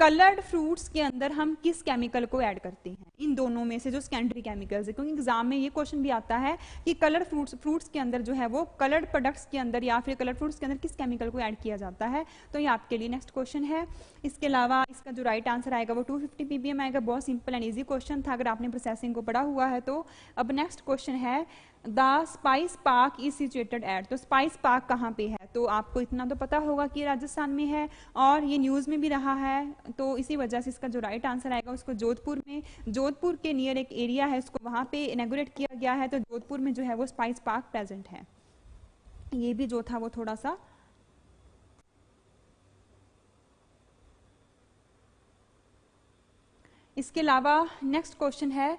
कलर्ड फ्रूट्स के अंदर हम किस केमिकल को ऐड करते हैं इन दोनों में से जो सेकेंडरी केमिकल्स है, क्योंकि एग्जाम में ये क्वेश्चन भी आता है कि कलर्ड फ्रूट्स के अंदर जो है वो कलर्ड प्रोडक्ट्स के अंदर या फिर कलर्ड फ्रूट्स के अंदर किस केमिकल को ऐड किया जाता है। तो ये आपके लिए नेक्स्ट क्वेश्चन है। इसके अलावा इसका जो राइट आंसर आएगा वो 250 ppm आएगा। बहुत सिंपल एंड ईजी क्वेश्चन था अगर आपने प्रोसेसिंग को पढ़ा हुआ है तो। अब नेक्स्ट क्वेश्चन है the spice park is situated at. तो स्पाइस पार्क कहाँ पे है, तो आपको इतना तो पता होगा कि राजस्थान में है और ये न्यूज़ में भी रहा है, तो इसी वजह से इसका जो राइट आंसर आएगा उसको जोधपुर में, जोधपुर के नियर एक एरिया है उसको वहाँ पे इनॉग्रेट किया गया है, तो जोधपुर में जो है वो स्पाइस पार्क प्रेजेंट है। ये भी जो था वो थोड़ा सा इसके अलावा नेक्स्ट क्वेश्चन है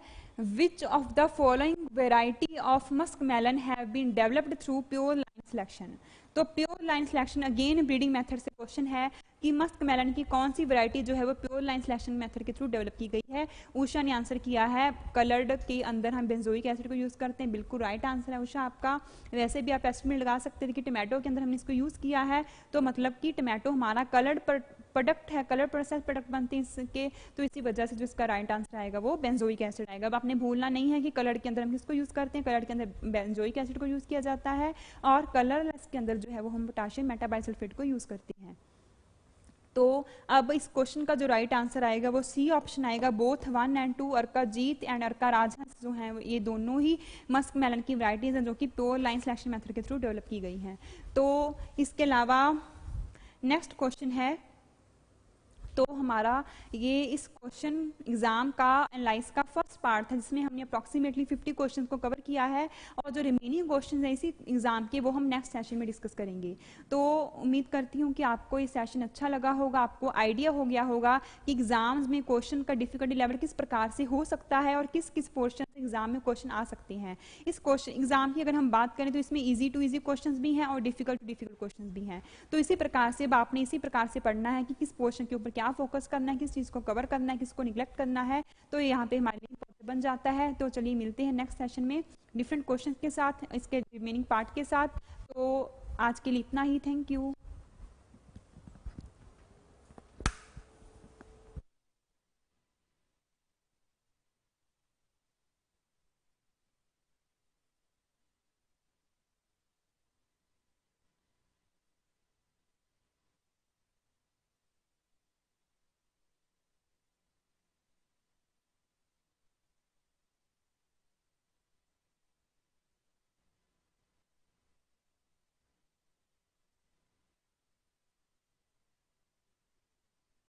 Which of the following variety of muskmelon have been developed through pure line selection? तो pure line selection again breeding method से क्वेश्चन है कि muskmelon की कौन सी variety जो है वो pure line selection method के थ्रू डेवलप की गई है। उषा ने आंसर किया है कलर्ड के अंदर हम बेंजोइक एसिड को यूज़ करते हैं, बिल्कुल राइट आंसर है उषा आपका। वैसे भी आप एस्टिमेट लगा सकते थे कि टमाटो के अंदर हमने इसको यूज़ किया है, तो मतलब कि टमाटो हमारा कलर्ड प्रोडक्ट है, कलर प्रोसेस प्रोडक्ट बनते हैं इसके, तो इसी वजह से जो इसका राइट आंसर आएगा वो बेंजोइक एसिड आएगा। अब आपने भूलना नहीं है कि कलर के अंदर हम किसको यूज़ करते हैं, कलर के अंदर बेंजोइक एसिड को यूज़ किया जाता है और कलरलेस के अंदर जो है वो हम पोटेशियम मेटाबाइसल्फेट को यूज़ करते हैं। तो अब इस क्वेश्चन का जो राइट आंसर आएगा वो सी ऑप्शन आएगा, both 1 and 2 Arkajit and Arka Raja जो हैं ये दोनों ही मस्कमेलन की वैरायटीज़ हैं जो कि प्योर लाइन सिलेक्शन मेथड के थ्रू डेवलप की गई हैं। तो इसके अलावा नेक्स्ट क्वेश्चन है, तो हमारा ये इस क्वेश्चन एग्जाम का एनालाइज का फर्स्ट पार्ट था जिसमें हमने अप्रॉक्सीमेटली 50 क्वेश्चन को कवर किया है और जो रिमेनिंग क्वेश्चन हैं इसी एग्ज़ाम के वो हम नेक्स्ट सेशन में डिस्कस करेंगे। तो उम्मीद करती हूँ कि आपको ये सेशन अच्छा लगा होगा, आपको आइडिया हो गया होगा कि एग्ज़ाम्स में क्वेश्चन का डिफिकल्टी लेवल किस प्रकार से हो सकता है और किस किस पोर्शन से एग्ज़ाम में क्वेश्चन आ सकते हैं। इस क्वेश्चन एग्ज़ाम की अगर हम बात करें तो इसमें ईजी टू ईजी क्वेश्चन भी हैं और डिफिकल्ट टू डिफिकल्ट क्वेश्चन भी हैं। तो इसी प्रकार से अब आपने इसी प्रकार से पढ़ना है कि किस पोर्शन के ऊपर क्या फोकस करना है, किस चीज़ को कवर करना है, किसको निगलेक्ट करना है, तो ये यहाँ पे हमारे लिए इम्पोर्टेंट बन जाता है। तो चलिए मिलते हैं नेक्स्ट सेशन में डिफरेंट क्वेश्चंस के साथ, इसके रिमेनिंग पार्ट के साथ। तो आज के लिए इतना ही, थैंक यू।